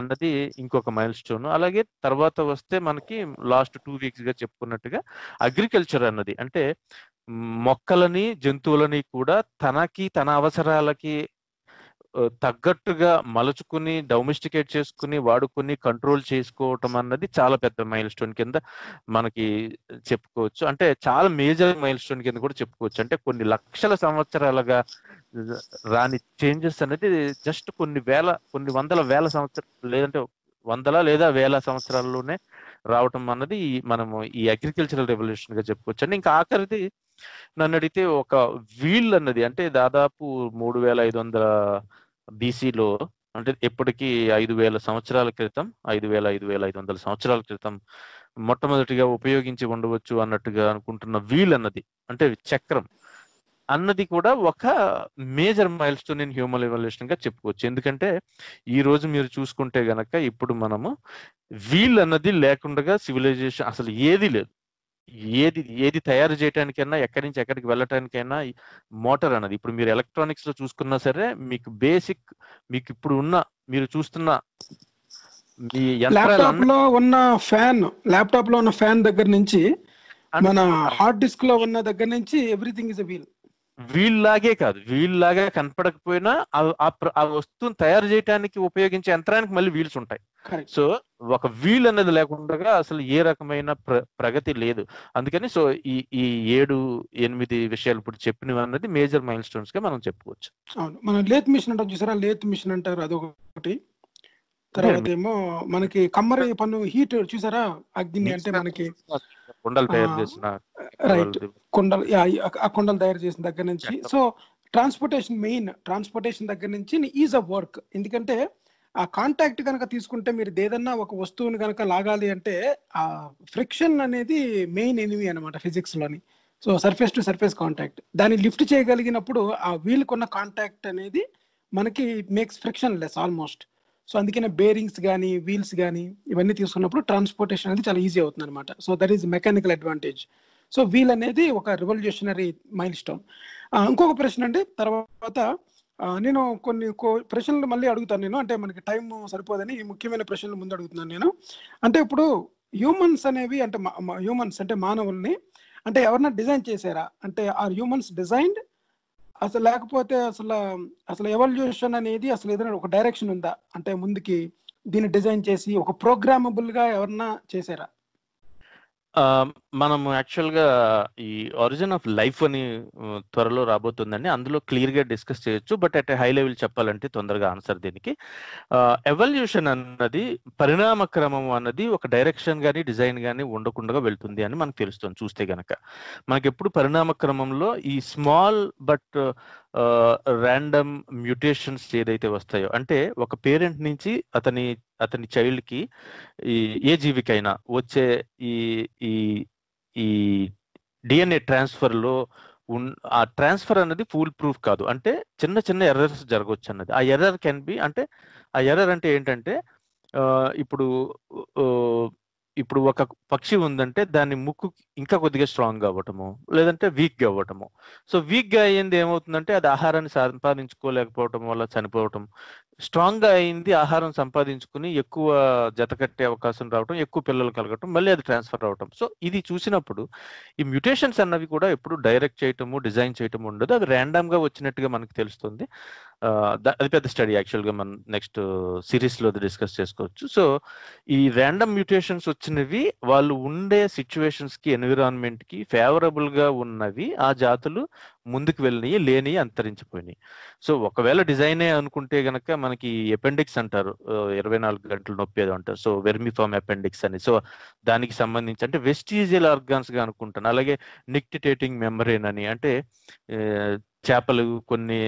అన్నది ఇంకొక మైల్ స్టోన్. అలాగే తర్వాత వస్తే మనకి లాస్ట్ 2 వీక్స్గా చెప్పుకున్నట్టుగా అగ్రికల్చర్ అన్నది అంటే మొక్కలని జంతువులని కూడా తనకి తన అవసరాలకి తగ్గట్టుగా మలుచుకుని డొమెస్టికేట్ చేసుకుని వాడుకుని కంట్రోల్ చేసుకోవటం అన్నది చాలా పెద్ద మైల్ స్టోన్ కింద మనకి చెప్పుకోవచ్చు. అంటే చాలా మేజర్ మైల్ స్టోన్ కింద కూడా చెప్పుకోవచ్చు. అంటే కొన్ని లక్షల సంవత్సరాలుగా రాని చేంజెస్ అనేది జస్ట్ కొన్ని వందల వేల సంవత్సరాలు లేదంటే వందల లేదా వేల సంవత్సరాల్లోనే రావటం అన్నది మనము ఈ అగ్రికల్చరల్ రెవల్యూషన్ గా చెప్పుకోవచ్చు అండి. ఇంకా ఆఖరిది నన్ను అడిగితే ఒక వీల్ అన్నది అంటే దాదాపు 3500 BCలో అంటే ఎప్పటికీ 5,000 సంవత్సరాల క్రితం 5,500 క్రితం మొట్టమొదటిగా ఉపయోగించి ఉండవచ్చు అన్నట్టుగా అనుకుంటున్న వీల్ అన్నది అంటే చక్రం అన్నది కూడా ఒక major mile stone in human evolution గా చెప్పుకోవచ్చు. ఎందుకంటే ఈ రోజు మీరు చూసుకుంటే గనక ఇప్పుడు మనము వీల్ అన్నది లేకుండా సివిలైజేషన్ అసలు ఏది లేదు. ఏది తయారు చేయడానికైనా ఎక్కడి నుంచి ఎక్కడికి వెళ్ళటానికైనా మోటార్ అన్నది ఇప్పుడు మీరు ఎలక్ట్రానిక్స్ లో చూసుకున్నా సరే మీకు బేసిక్ మీకు ఇప్పుడు ఉన్న మీరు చూస్తున్న మీ ల్యాప్టాప్ లో ఉన్న ఫ్యాన్ దగ్గర నుంచి మన హార్డ్ డిస్క్ లో ఉన్న దగ్గర నుంచి ఎవ్రీథింగ్ ఇస్ ఎ వీల్. వీళ్ళలాగే కాదు, వీళ్ళలాగా కనపడకపోయినా ఆ వస్తువుని తయారు చేయడానికి ఉపయోగించే యంత్రానికి మళ్ళీ వీల్స్ ఉంటాయి. సో ఒక వీల్ అనేది లేకుండా అసలు ఏ రకమైన ప్రగతి లేదు. అందుకని సో ఈ 7, 8 విషయాలు ఇప్పుడు చెప్పినవి అన్నది మేజర్ మైల్ స్టోన్స్ గా మనం చెప్పుకోవచ్చు. అవును, మనం లేత్ మిషన్ అంటాం చూసారా, లేత్ మిషన్ అంటారు అదొకటి. తర్వాత ఏమో మనకి కమ్మరి పన్ను హీట్ చూసారా, అగ్ని అంటే మనకి కుండలు తయారు చేసిన కుండలు తయారు చేసిన దగ్గర నుంచి. సో ట్రాన్స్పోర్టేషన్ దగ్గర నుంచి ఈజ్ ఆఫ్ వర్క్. ఎందుకంటే ఆ కాంటాక్ట్ కనుక తీసుకుంటే మీరు ఏదన్నా ఒక వస్తువుని కనుక లాగాలి అంటే ఆ ఫ్రిక్షన్ అనేది మెయిన్ ఎనిమీ అనమాట ఫిజిక్స్ లోని. So surface to surface contact, దాన్ని లిఫ్ట్ చేయగలిగినప్పుడు ఆ వీల్ కొన్న కాంటాక్ట్ అనేది మనకి makes friction less almost. So అందుకనే బేరింగ్స్ కానీ వీల్స్ కానీ ఇవన్నీ తీసుకున్నప్పుడు ట్రాన్స్పోర్టేషన్ అనేది చాలా ఈజీ అవుతుంది అనమాట. So that is mechanical advantage. So wheel అనేది ఒక రెవల్యూషనరీ మైల్ స్టోన్. ఇంకొక ప్రశ్న అంటే తర్వాత నేను కొన్ని ప్రశ్నలు మళ్ళీ అడుగుతాను నేను, అంటే మనకి టైం సరిపోదని ముఖ్యమైన ప్రశ్నలు ముందు అడుగుతున్నాను నేను. అంటే ఇప్పుడు హ్యూమన్స్ అనేవి అంటే హ్యూమన్స్ అంటే మానవుల్ని అంటే ఎవరన్నా డిజైన్ చేశారా అంటే ఆర్ హ్యూమన్స్ డిజైన్డ్ అసలు, లేకపోతే అసలు అసలు ఎవల్యూషన్ అనేది అసలు ఏదైనా ఒక డైరెక్షన్ ఉందా అంటే ముందుకి దీన్ని డిజైన్ చేసి ఒక ప్రోగ్రామబుల్గా ఎవరన్నా చేశారా? మనము యాక్చువల్గా ఈ ఆరిజిన్ ఆఫ్ లైఫ్ అని త్వరలో రాబోతుందండి, అందులో క్లియర్గా డిస్కస్ చేయొచ్చు. బట్ అట్ హై లెవెల్ చెప్పాలంటే తొందరగా ఆన్సర్ దీనికి ఎవల్యూషన్ అన్నది పరిణామ క్రమం అన్నది ఒక డైరెక్షన్ కానీ డిజైన్ కానీ ఉండకుండా వెళ్తుంది అని మనకు తెలుస్తుంది. చూస్తే గనక మనకి ఎప్పుడు పరిణామ క్రమంలో ఈ స్మాల్ బట్ ర్యాండమ్ మ్యూటేషన్స్ ఏదైతే వస్తాయో అంటే ఒక పేరెంట్ నుంచి అతని చైల్డ్ కి ఏ జీవికైనా వచ్చే ఈ ఈ ఈ డిఎన్ఏ ట్రాన్స్ఫర్ లో ఆ ట్రాన్స్ఫర్ అనేది ఫుల్ ప్రూఫ్ కాదు, అంటే చిన్న చిన్న ఎర్రర్స్ జరగవచ్చు అన్నది. ఆ ఎర్రర్ కెన్ బి అంటే ఆ ఎర్రర్ అంటే ఏంటంటే ఇప్పుడు ఇప్పుడు ఒక పక్షి ఉందంటే దాని ముక్కు ఇంకా కొద్దిగా స్ట్రాంగ్ అవ్వటము లేదంటే వీక్గా అవ్వటము. సో వీక్గా అయ్యింది ఏమవుతుందంటే అది ఆహారాన్ని సంపాదించుకోలేకపోవటం వల్ల చనిపోవటం, స్ట్రాంగ్గా అయింది ఆహారం సంపాదించుకుని ఎక్కువ జత కట్టే అవకాశం రావటం, ఎక్కువ పిల్లలు కలగటం, మళ్ళీ అది ట్రాన్స్ఫర్ అవ్వటం. సో ఇది చూసినప్పుడు ఈ మ్యూటేషన్స్ అన్నవి కూడా ఎప్పుడు డైరెక్ట్ చేయటము డిజైన్ చేయటం ఉండదు, అది ర్యాండమ్గా వచ్చినట్టుగా మనకు తెలుస్తుంది. అది పెద్ద స్టడీ యాక్చువల్గా మనం నెక్స్ట్ సిరీస్లో డిస్కస్ చేసుకోవచ్చు. సో ఈ ర్యాండమ్ మ్యూటేషన్స్ వచ్చినవి వాళ్ళు ఉండే సిచ్యువేషన్స్కి ఎన్విరాన్మెంట్కి ఫేవరబుల్గా ఉన్నవి ఆ జాతులు ముందుకు వెళ్ళినవి, లేనివి అంతరించిపోయినాయి. సో ఒకవేళ డిజైనే అనుకుంటే గనక మనకి అపెండిక్స్ అంటారు 24 గంటలు నొప్పి ఏదో అంటారు, సో వెర్మిఫామ్ అపెండిక్స్ అని. సో దానికి సంబంధించి అంటే వెస్టీజియల్ ఆర్గాన్స్గా అనుకుంటాను. అలాగే నిక్టిటేటింగ్ మెమరీన్ అని అంటే చేపలు కొన్ని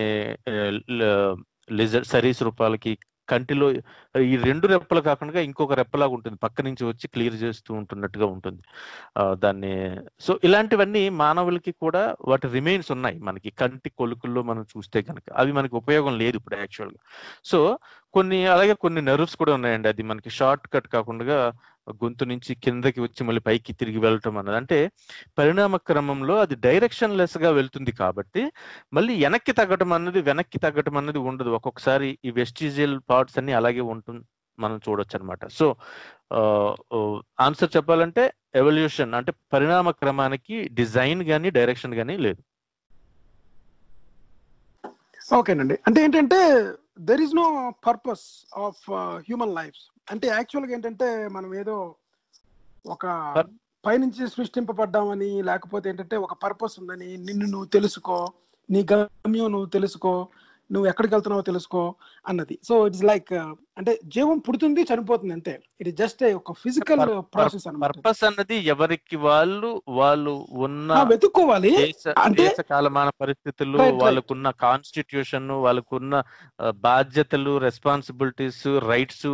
లిజర్ సరీస్ రూపాలకి కంటిలో ఈ 2 రెప్పలు కాకుండా ఇంకొక రెప్పలాగా ఉంటుంది, పక్క నుంచి వచ్చి క్లియర్ చేస్తూ ఉంటున్నట్టుగా ఉంటుంది దాన్ని. సో ఇలాంటివన్నీ మానవులకి కూడా వాటి రిమైన్స్ ఉన్నాయి మనకి కంటి కొలుకుల్లో మనం చూస్తే కనుక, అవి మనకి ఉపయోగం లేదు ఇప్పుడు యాక్చువల్గా. సో కొన్ని అలాగే కొన్ని నర్వ్స్ కూడా ఉన్నాయండి, అది మనకి షార్ట్ కట్ కాకుండా గొంతు నుంచి కిందకి వచ్చి మళ్ళీ పైకి తిరిగి వెళ్ళటం అన్నది అంటే పరిణామ క్రమంలో అది డైరెక్షన్ లెస్ గా వెళ్తుంది కాబట్టి మళ్ళీ వెనక్కి తగ్గటం అన్నది ఉండదు. ఒక్కొక్కసారి ఈ వెస్టిజియల్ పార్ట్స్ అన్ని అలాగే ఉంటుంది మనం చూడొచ్చు అనమాట. సో ఆన్సర్ చెప్పాలంటే ఎవల్యూషన్ అంటే పరిణామ క్రమానికి డిజైన్ కానీ డైరెక్షన్ కానీ లేదు. ఓకేనండి, అంటే ఏంటంటే there is no purpose of human lives అంటే యాక్చువల్గా ఏంటంటే మనం ఏదో ఒక పైనుంచి సృష్టింపబడ్డామని లేకపోతే ఏంటంటే ఒక పర్పస్ ఉందని, నిన్ను నువ్వు తెలుసుకో, నీ గమ్యం నువ్వు తెలుసుకో, నువ్వు ఎక్కడికి వెళ్తున్నావో తెలుసుకో అన్నది. సో ఇట్స్ లైక్ అంటే జీవం పుడుతుంది చనిపోతుంది అంతే, ఇట్ ఇస్ జస్ట్ ఒక ఫిజికల్ ప్రాసెస్ అన్నమాట. పర్పస్ అన్నది ఎవరికి వాళ్ళు ఉన్న వెతుక్కోవాలి, అంటే కాలమాన పరిస్థితులు, వాళ్ళకున్న కాన్స్టిట్యూషన్, వాళ్ళకున్న బాధ్యతలు, రెస్పాన్సిబిలిటీస్, రైట్స్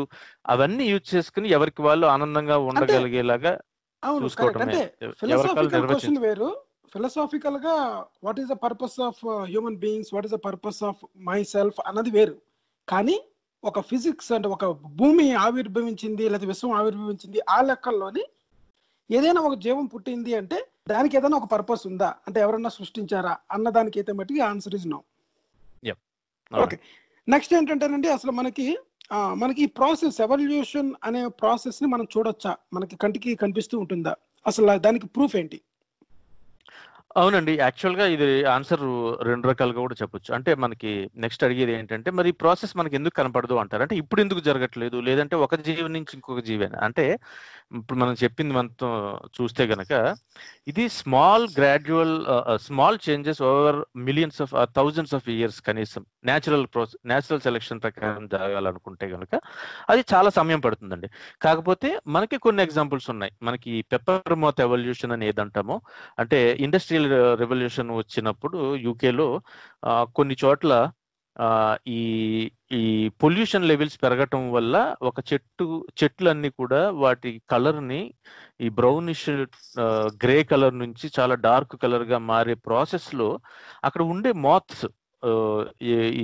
అవన్నీ యూజ్ చేసుకుని ఎవరికి వాళ్ళు ఆనందంగా ఉండగలిగేలాగా చూసుకోవటమే. ఫిలాసఫికల్ క్వశ్చన్ వేరు, ఫిలాసాఫికల్ గా what is the purpose of human beings, what is the purpose of myself అన్నది వేరు. కానీ ఒక ఫిజిక్స్ అంటే ఒక భూమి ఆవిర్భవించింది లేదా విశ్వం ఆవిర్భవించింది ఆ లెక్కల్లోని ఏదైనా ఒక జీవం పుట్టింది అంటే దానికి ఏదైనా ఒక పర్పస్ ఉందా అంటే ఎవరన్నా సృష్టించారా అన్న దానికి అయితే మట్టుకి answer is no. Okay, next ఏంటంటేనండి అసలు మనకి ఈ ప్రాసెస్ ఎవల్యూషన్ అనే ప్రాసెస్ ని మనం చూడొచ్చా, మనకి కంటికి కనిపిస్తూ ఉంటుందా, అసలు దానికి ప్రూఫ్ ఏంటి? అవునండి, యాక్చువల్గా ఇది ఆన్సర్ 2 రకాలుగా కూడా చెప్పొచ్చు. అంటే మనకి నెక్స్ట్ అడిగేది ఏంటంటే మరి ప్రాసెస్ మనకి ఎందుకు కనపడదు అంటారు, అంటే ఇప్పుడు ఎందుకు జరగట్లేదు లేదంటే ఒక జీవి నుంచి ఇంకొక జీవేనా అంటే ఇప్పుడు మనం చెప్పింది మనతో చూస్తే గనక ఇది small changes over millions of thousands of years కనీసం న్యాచురల్ సెలెక్షన్ ప్రకారం జరగాలనుకుంటే గనక అది చాలా సమయం పడుతుందండి. కాకపోతే మనకి కొన్ని ఎగ్జాంపుల్స్ ఉన్నాయి, మనకి పెప్పర్ మోత్ ఎవల్యూషన్ అని ఏదంటామో అంటే ఇండస్ట్రియల్ రెవల్యూషన్ వచ్చినప్పుడు యూకేలో కొన్ని చోట్ల ఈ ఈ పొల్యూషన్ లెవెల్స్ పెరగటం వల్ల ఒక చెట్లన్నీ కూడా వాటి కలర్ ని ఈ బ్రౌనిష్ గ్రే కలర్ నుంచి చాలా డార్క్ కలర్ గా మారే ప్రాసెస్ లో అక్కడ ఉండే మాత్స్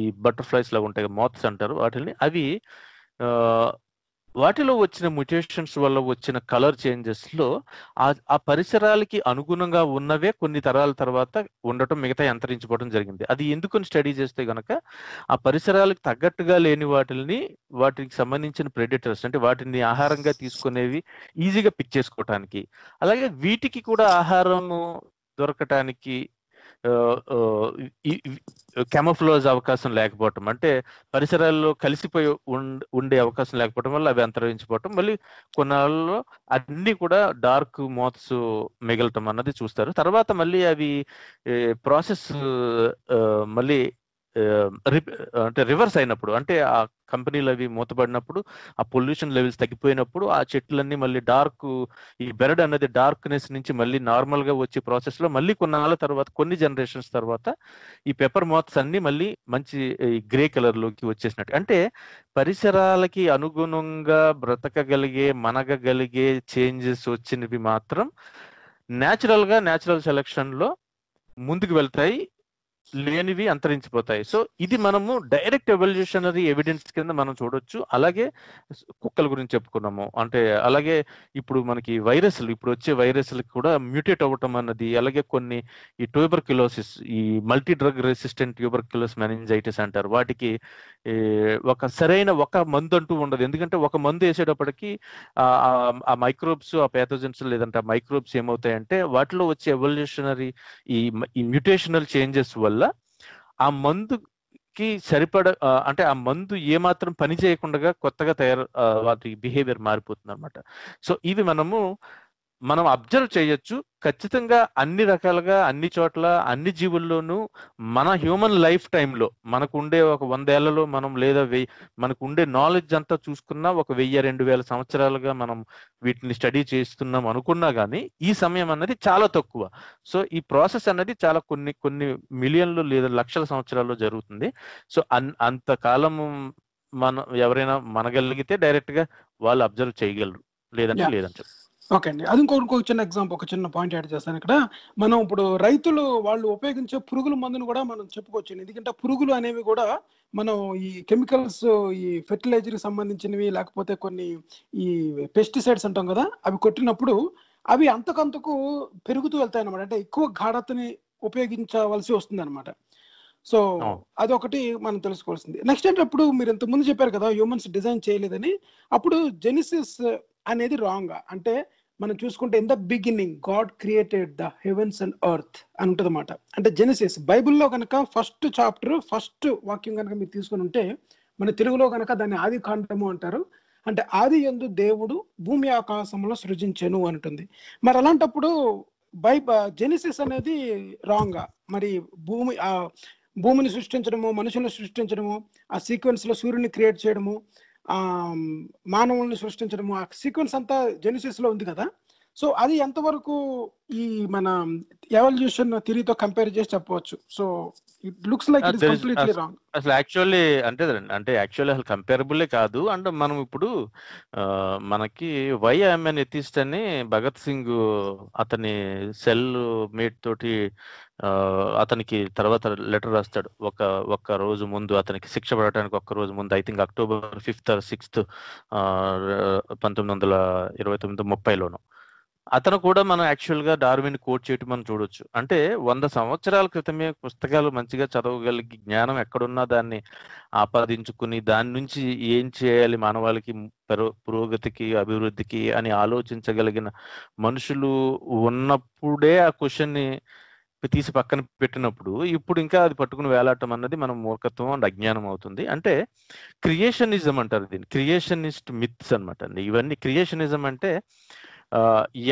ఈ బటర్ఫ్లైస్ లాగా ఉంటాయి మాత్స్ అంటారు వాటిని అవి వాటిలో వచ్చిన మ్యుటేషన్స్ వల్ల వచ్చిన కలర్ చేంజెస్ లో ఆ పరిసరాలకి అనుగుణంగా ఉన్నవే కొన్ని తరాల తర్వాత ఉండటం మిగతా అంతరించిపోవడం జరిగింది. అది ఎందుకని స్టడీ చేస్తే గనక ఆ పరిసరాలకు తగ్గట్టుగా లేని వాటికి సంబంధించిన ప్రెడిటర్స్ అంటే వాటిని ఆహారంగా తీసుకునేవి ఈజీగా పిక్ చేసుకోవటానికి అలాగే వీటికి కూడా ఆహారం దొరకటానికి కెమోఫ్లాజ్ అవకాశం లేకపోవటం అంటే పరిసరాల్లో కలిసిపోయి ఉండే అవకాశం లేకపోవటం వల్ల అవి అంతరించిపోవటం మళ్ళీ కొన్నాళ్ళలో అన్ని కూడా డార్క్ మోత్స్ మిగలటం అన్నది చూస్తారు. తర్వాత మళ్ళీ అవి ప్రాసెస్ మళ్ళీ అంటే రివర్స్ అయినప్పుడు అంటే ఆ కంపెనీలు అవి మూతబడినప్పుడు ఆ పొల్యూషన్ లెవెల్స్ తగ్గిపోయినప్పుడు ఆ చెట్లన్నీ మళ్ళీ డార్క్ ఈ బెరడ్ అనేది డార్క్నెస్ నుంచి మళ్ళీ నార్మల్ గా వచ్చే ప్రాసెస్ లో మళ్ళీ కొన్నాళ్ళ తర్వాత కొన్ని జనరేషన్స్ తర్వాత ఈ పేపర్ మాత్స్ అన్ని మళ్ళీ మంచి గ్రే కలర్ లోకి వచ్చేసినట్టు అంటే పరిసరాలకి అనుగుణంగా బ్రతకగలిగే మనగలిగే చేంజెస్ వచ్చినవి మాత్రం న్యాచురల్ గా న్యాచురల్ సెలక్షన్ లో ముందుకు వెళ్తాయి లేనివి అంతరించిపోతాయి. సో ఇది మనము డైరెక్ట్ ఎవల్యూషనరీ ఎవిడెన్స్ కింద మనం చూడొచ్చు. అలాగే కుక్కల గురించి చెప్పుకున్నాము అంటే అలాగే ఇప్పుడు మనకి వైరస్లు ఇప్పుడు వచ్చే వైరస్లు కూడా మ్యూటేట్ అవ్వటం అన్నది అలాగే కొన్ని ఈ ట్యూబర్క్యులోసిస్ ఈ multi drug resistant tuberculous meningitis అంటారు వాటికి ఒక సరైన ఒక మందు అంటూ ఉండదు ఎందుకంటే ఒక మందు వేసేటప్పటికి ఆ మైక్రోబ్స్ ఆ ప్యాథోజన్స్ లేదంటే ఆ మైక్రోబ్స్ ఏమవుతాయంటే వాటిలో వచ్చే ఎవల్యూషనరీ ఈ మ్యూటేషనల్ చేంజెస్ వల్ల ఆ మందుకి సరిపడ అంటే ఆ మందు ఏమాత్రం పని చేయకుండా కొత్తగా వాటి బిహేవియర్ మారిపోతుంది అనమాట. సో ఇవి మనం అబ్జర్వ్ చేయొచ్చు. ఖచ్చితంగా అన్ని రకాలుగా అన్ని చోట్ల అన్ని జీవుల్లోనూ మన హ్యూమన్ లైఫ్ టైంలో మనకు ఉండే ఒక 100 ఏళ్లలో మనం లేదా మనకు ఉండే నాలెడ్జ్ అంతా చూసుకున్నా ఒక 1000-2000 సంవత్సరాలుగా మనం వీటిని స్టడీ చేస్తున్నాం అనుకున్నా కానీ ఈ సమయం అన్నది చాలా తక్కువ. సో ఈ ప్రాసెస్ అన్నది చాలా కొన్ని మిలియన్లు లేదా లక్షల సంవత్సరాల్లో జరుగుతుంది. సో అంతకాలము మనం ఎవరైనా మనగలిగితే డైరెక్ట్ గా వాళ్ళు అబ్జర్వ్ చేయగలరు లేదంటే లేదంటారు. ఓకే అండి, అది ఇంకో చిన్న ఎగ్జాంపుల్ ఒక చిన్న పాయింట్ యాడ్ చేస్తాను. ఇక్కడ మనం ఇప్పుడు రైతులు వాళ్ళు ఉపయోగించే పురుగుల మందును కూడా మనం చెప్పుకోవచ్చు. ఎందుకంటే పురుగులు అనేవి కూడా మనం ఈ కెమికల్స్ ఈ ఫెర్టిలైజర్కి సంబంధించినవి లేకపోతే కొన్ని ఈ పెస్టిసైడ్స్ అంటాం కదా అవి కొట్టినప్పుడు అవి అంతకంతకు పెరుగుతూ వెళ్తాయి అనమాట. అంటే ఎక్కువ గాఢతని ఉపయోగించవలసి వస్తుంది అనమాట. సో అదొకటి మనం తెలుసుకోవాల్సింది. నెక్స్ట్ అంటే అప్పుడు మీరు ఇంతకుముందు చెప్పారు కదా హ్యూమన్స్ డిజైన్ చేయలేదని, అప్పుడు జెనిసిస్ అనేది రాంగ్. అంటే మనం చూసుకుంటే in the beginning God created the heavens and earth అని ఉంటుంది అనమాట. అంటే జెనసిస్ బైబిల్లో కనుక ఫస్ట్ చాప్టర్ ఫస్ట్ వాక్యం కనుక మీరు తీసుకుని ఉంటే మన తెలుగులో కనుక దాన్ని ఆది కాండము అంటారు. అంటే ఆది యందు దేవుడు భూమి ఆకాశంలో సృజించెను అంటుంది. మరి అలాంటప్పుడు జెనసిస్ అనేది రాంగ్. మరి భూమిని సృష్టించడము మనుషులను సృష్టించడము ఆ సీక్వెన్స్ లో సూర్యుని క్రియేట్ చేయడము మానవుల్ని సృష్టించడము ఆ సీక్వెన్స్ అంతా జెనసిస్ లో ఉంది కదా. సో అది ఎంతవరకు ఈ మన ఎవల్యూషన్ థియరీతో కంపేర్ చేసి చెప్పవచ్చు? So it looks like it is completely wrong. అసలు యాక్చువల్లీ అంటే యాక్చువల్లీ అసలు కంపేరబులే కాదు. అండ్ మనం ఇప్పుడు మనకి వై ఐఎమ్ ఎన్ ఎథిస్ట్ అని భగత్ సింగ్ అతని సెల్ మేట్ తోటి అతనికి తర్వాత లెటర్ రాస్తాడు ఒక్క రోజు ముందు అతనికి శిక్ష పడటానికి ఒక్క రోజు ముందు I think October 5th or 6th 1929-30 అతను కూడా మనం యాక్చువల్ గా డార్విన్ కోట్ చేయటం మనం చూడొచ్చు. అంటే 100 సంవత్సరాల క్రితమే పుస్తకాలు మంచిగా చదవగలిగి జ్ఞానం ఎక్కడున్నా దాన్ని ఆపాదించుకుని దాని నుంచి ఏం చేయాలి మానవాళికి పురోగతికి అభివృద్ధికి అని ఆలోచించగలిగిన మనుషులు ఉన్నప్పుడే ఆ క్వశ్చన్ ని తీసి పక్కన పెట్టినప్పుడు ఇప్పుడు ఇంకా అది పట్టుకుని వేలాడటం అన్నది మనం మూర్ఖత్వం అండ్ అజ్ఞానం అవుతుంది. అంటే క్రియేషనిజం అంటారు దీన్ని, క్రియేషనిస్ట్ మిత్స్ అనమాట అండి ఇవన్నీ. క్రియేషనిజం అంటే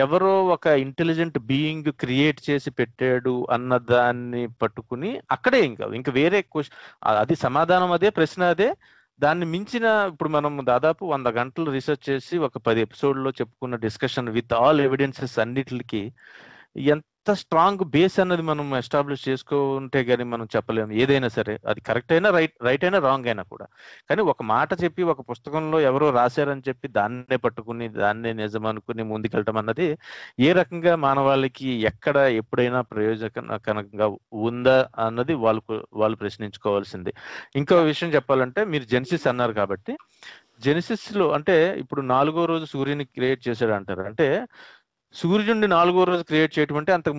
ఎవరో ఒక ఇంటెలిజెంట్ బీయింగ్ క్రియేట్ చేసి పెట్టాడు అన్న దాన్ని పట్టుకుని అక్కడే ఇంకా వేరే క్వశ్చన్ అది సమాధానం అదే ప్రశ్న అదే దాన్ని మించిన ఇప్పుడు మనం దాదాపు 100 గంటలు రీసెర్చ్ చేసి ఒక 10 ఎపిసోడ్లో చెప్పుకున్న డిస్కషన్ విత్ ఆల్ ఎవిడెన్సెస్ అన్నిటికి ఎంత స్ట్రాంగ్ బేస్ అనేది మనం ఎస్టాబ్లిష్ చేసుకుంటే కానీ మనం చెప్పలేము. ఏదైనా సరే అది కరెక్ట్ అయినా రైట్ అయినా రాంగ్ అయినా కూడా. కానీ ఒక మాట చెప్పి ఒక పుస్తకంలో ఎవరో రాశారని చెప్పి దాన్నే పట్టుకుని దాన్నే నిజం అనుకుని ముందుకెళ్ళటం అన్నది ఏ రకంగా మానవాళికి ఎక్కడ ఎప్పుడైనా ప్రయోజనకరంగా ఉందా అన్నది వాళ్ళు ప్రశ్నించుకోవాల్సింది. ఇంకో విషయం చెప్పాలంటే మీరు జెనసిస్ అన్నారు కాబట్టి, జెనసిస్ లో అంటే ఇప్పుడు 4వ రోజు సూర్యుని క్రియేట్ చేశాడు అంటారు. అంటే సూర్యుడిని 4వ రోజు క్రియేట్ చేయటం అంటే అంతకు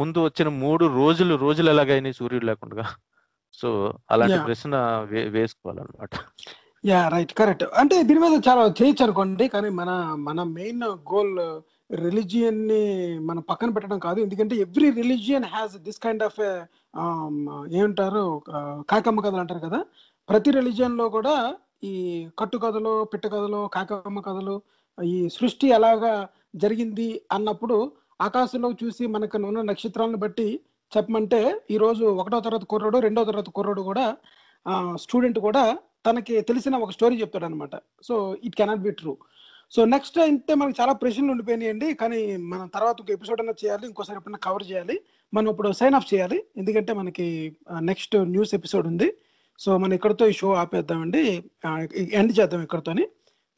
ముందు వచ్చిన 3 రోజులు ఎలాగైనాయి సూర్యుడు లేకుండా. సో అలాంటి ప్రశ్న వేసుకోవాలన్నమాట. Yeah right correct. అంటే దీని మీద చాలా చేయొచ్చు అనుకోండి, కానీ మన మెయిన్ గోల్ రిలీజియన్ ని మనం పక్కన పెట్టడం కాదు. ఎందుకంటే every religion has this kind of ఏమంటారు కాకమ్మ కథలు అంటారు కదా, ప్రతి రిలీజియన్ లో కూడా ఈ కట్టు కథలు, పిట్ట కథలు, కాకమ్మ కథలు, ఈ సృష్టి ఎలాగా జరిగింది అన్నప్పుడు ఆకాశంలో చూసి మనకు ఉన్న నక్షత్రాలను బట్టి చెప్పమంటే ఈరోజు 1వ తరగతి కుర్రాడు, 2వ తరగతి కుర్రాడు కూడా స్టూడెంట్ కూడా తనకి తెలిసిన ఒక స్టోరీ చెప్తాడు అనమాట. So it cannot be true. So next అయితే మనకు చాలా ప్రశ్నలు ఉండిపోయినాయండి, కానీ మనం తర్వాత ఒక ఎపిసోడ్ అన్నా చేయాలి, ఇంకోసారి ఎప్పుడైనా కవర్ చేయాలి. మనం ఇప్పుడు సైన్ ఆఫ్ చేయాలి ఎందుకంటే మనకి నెక్స్ట్ న్యూస్ ఎపిసోడ్ ఉంది. సో మనం ఇక్కడితో ఈ షో ఆపేద్దామండి, ఎండ్ చేద్దాం ఇక్కడితోని.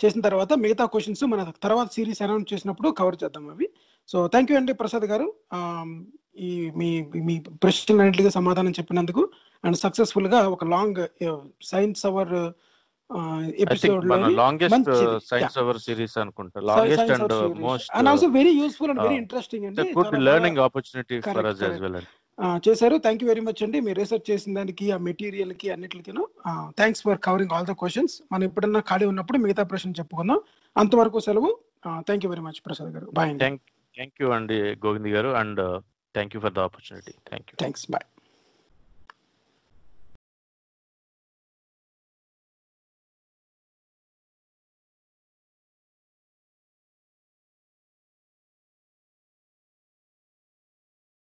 చేసిన తర్వాత మిగతా క్వశ్చన్స్ మన తర్వాత సిరీస్ అనౌన్స్ చేసినప్పుడు కవర్ చేద్దాం అవి. సో థ్యాంక్ యూ అండి ప్రసాద్ గారు, ఈ మీ ప్రశ్నలన్నింటికి సమాధానం చెప్పినందుకు. అండ్ సక్సెస్ఫుల్ గా ఒక long science hour episode very useful and very interesting అండి, good learning opportunity for us as well చేశారు. థ్యాంక్ యూ వెరీ మచ్ అండి మీ రీసెర్చ్ చేసిన దానికి, ఆ మెటీరియల్ కి అన్నిటికీను. Thanks for covering all the questions. మనం ఎప్పుడన్నా ఖాళీ ఉన్నప్పుడు మిగతా ప్రశ్నలు చెప్పుకుందాం. అంతవరకు సెలవు. Thank you very much Prasad గారు. బాయ్. థ్యాంక్ యూ అండి గోవింద్ గారు, and thank you for the opportunity. Thank you. Thanks. Bye.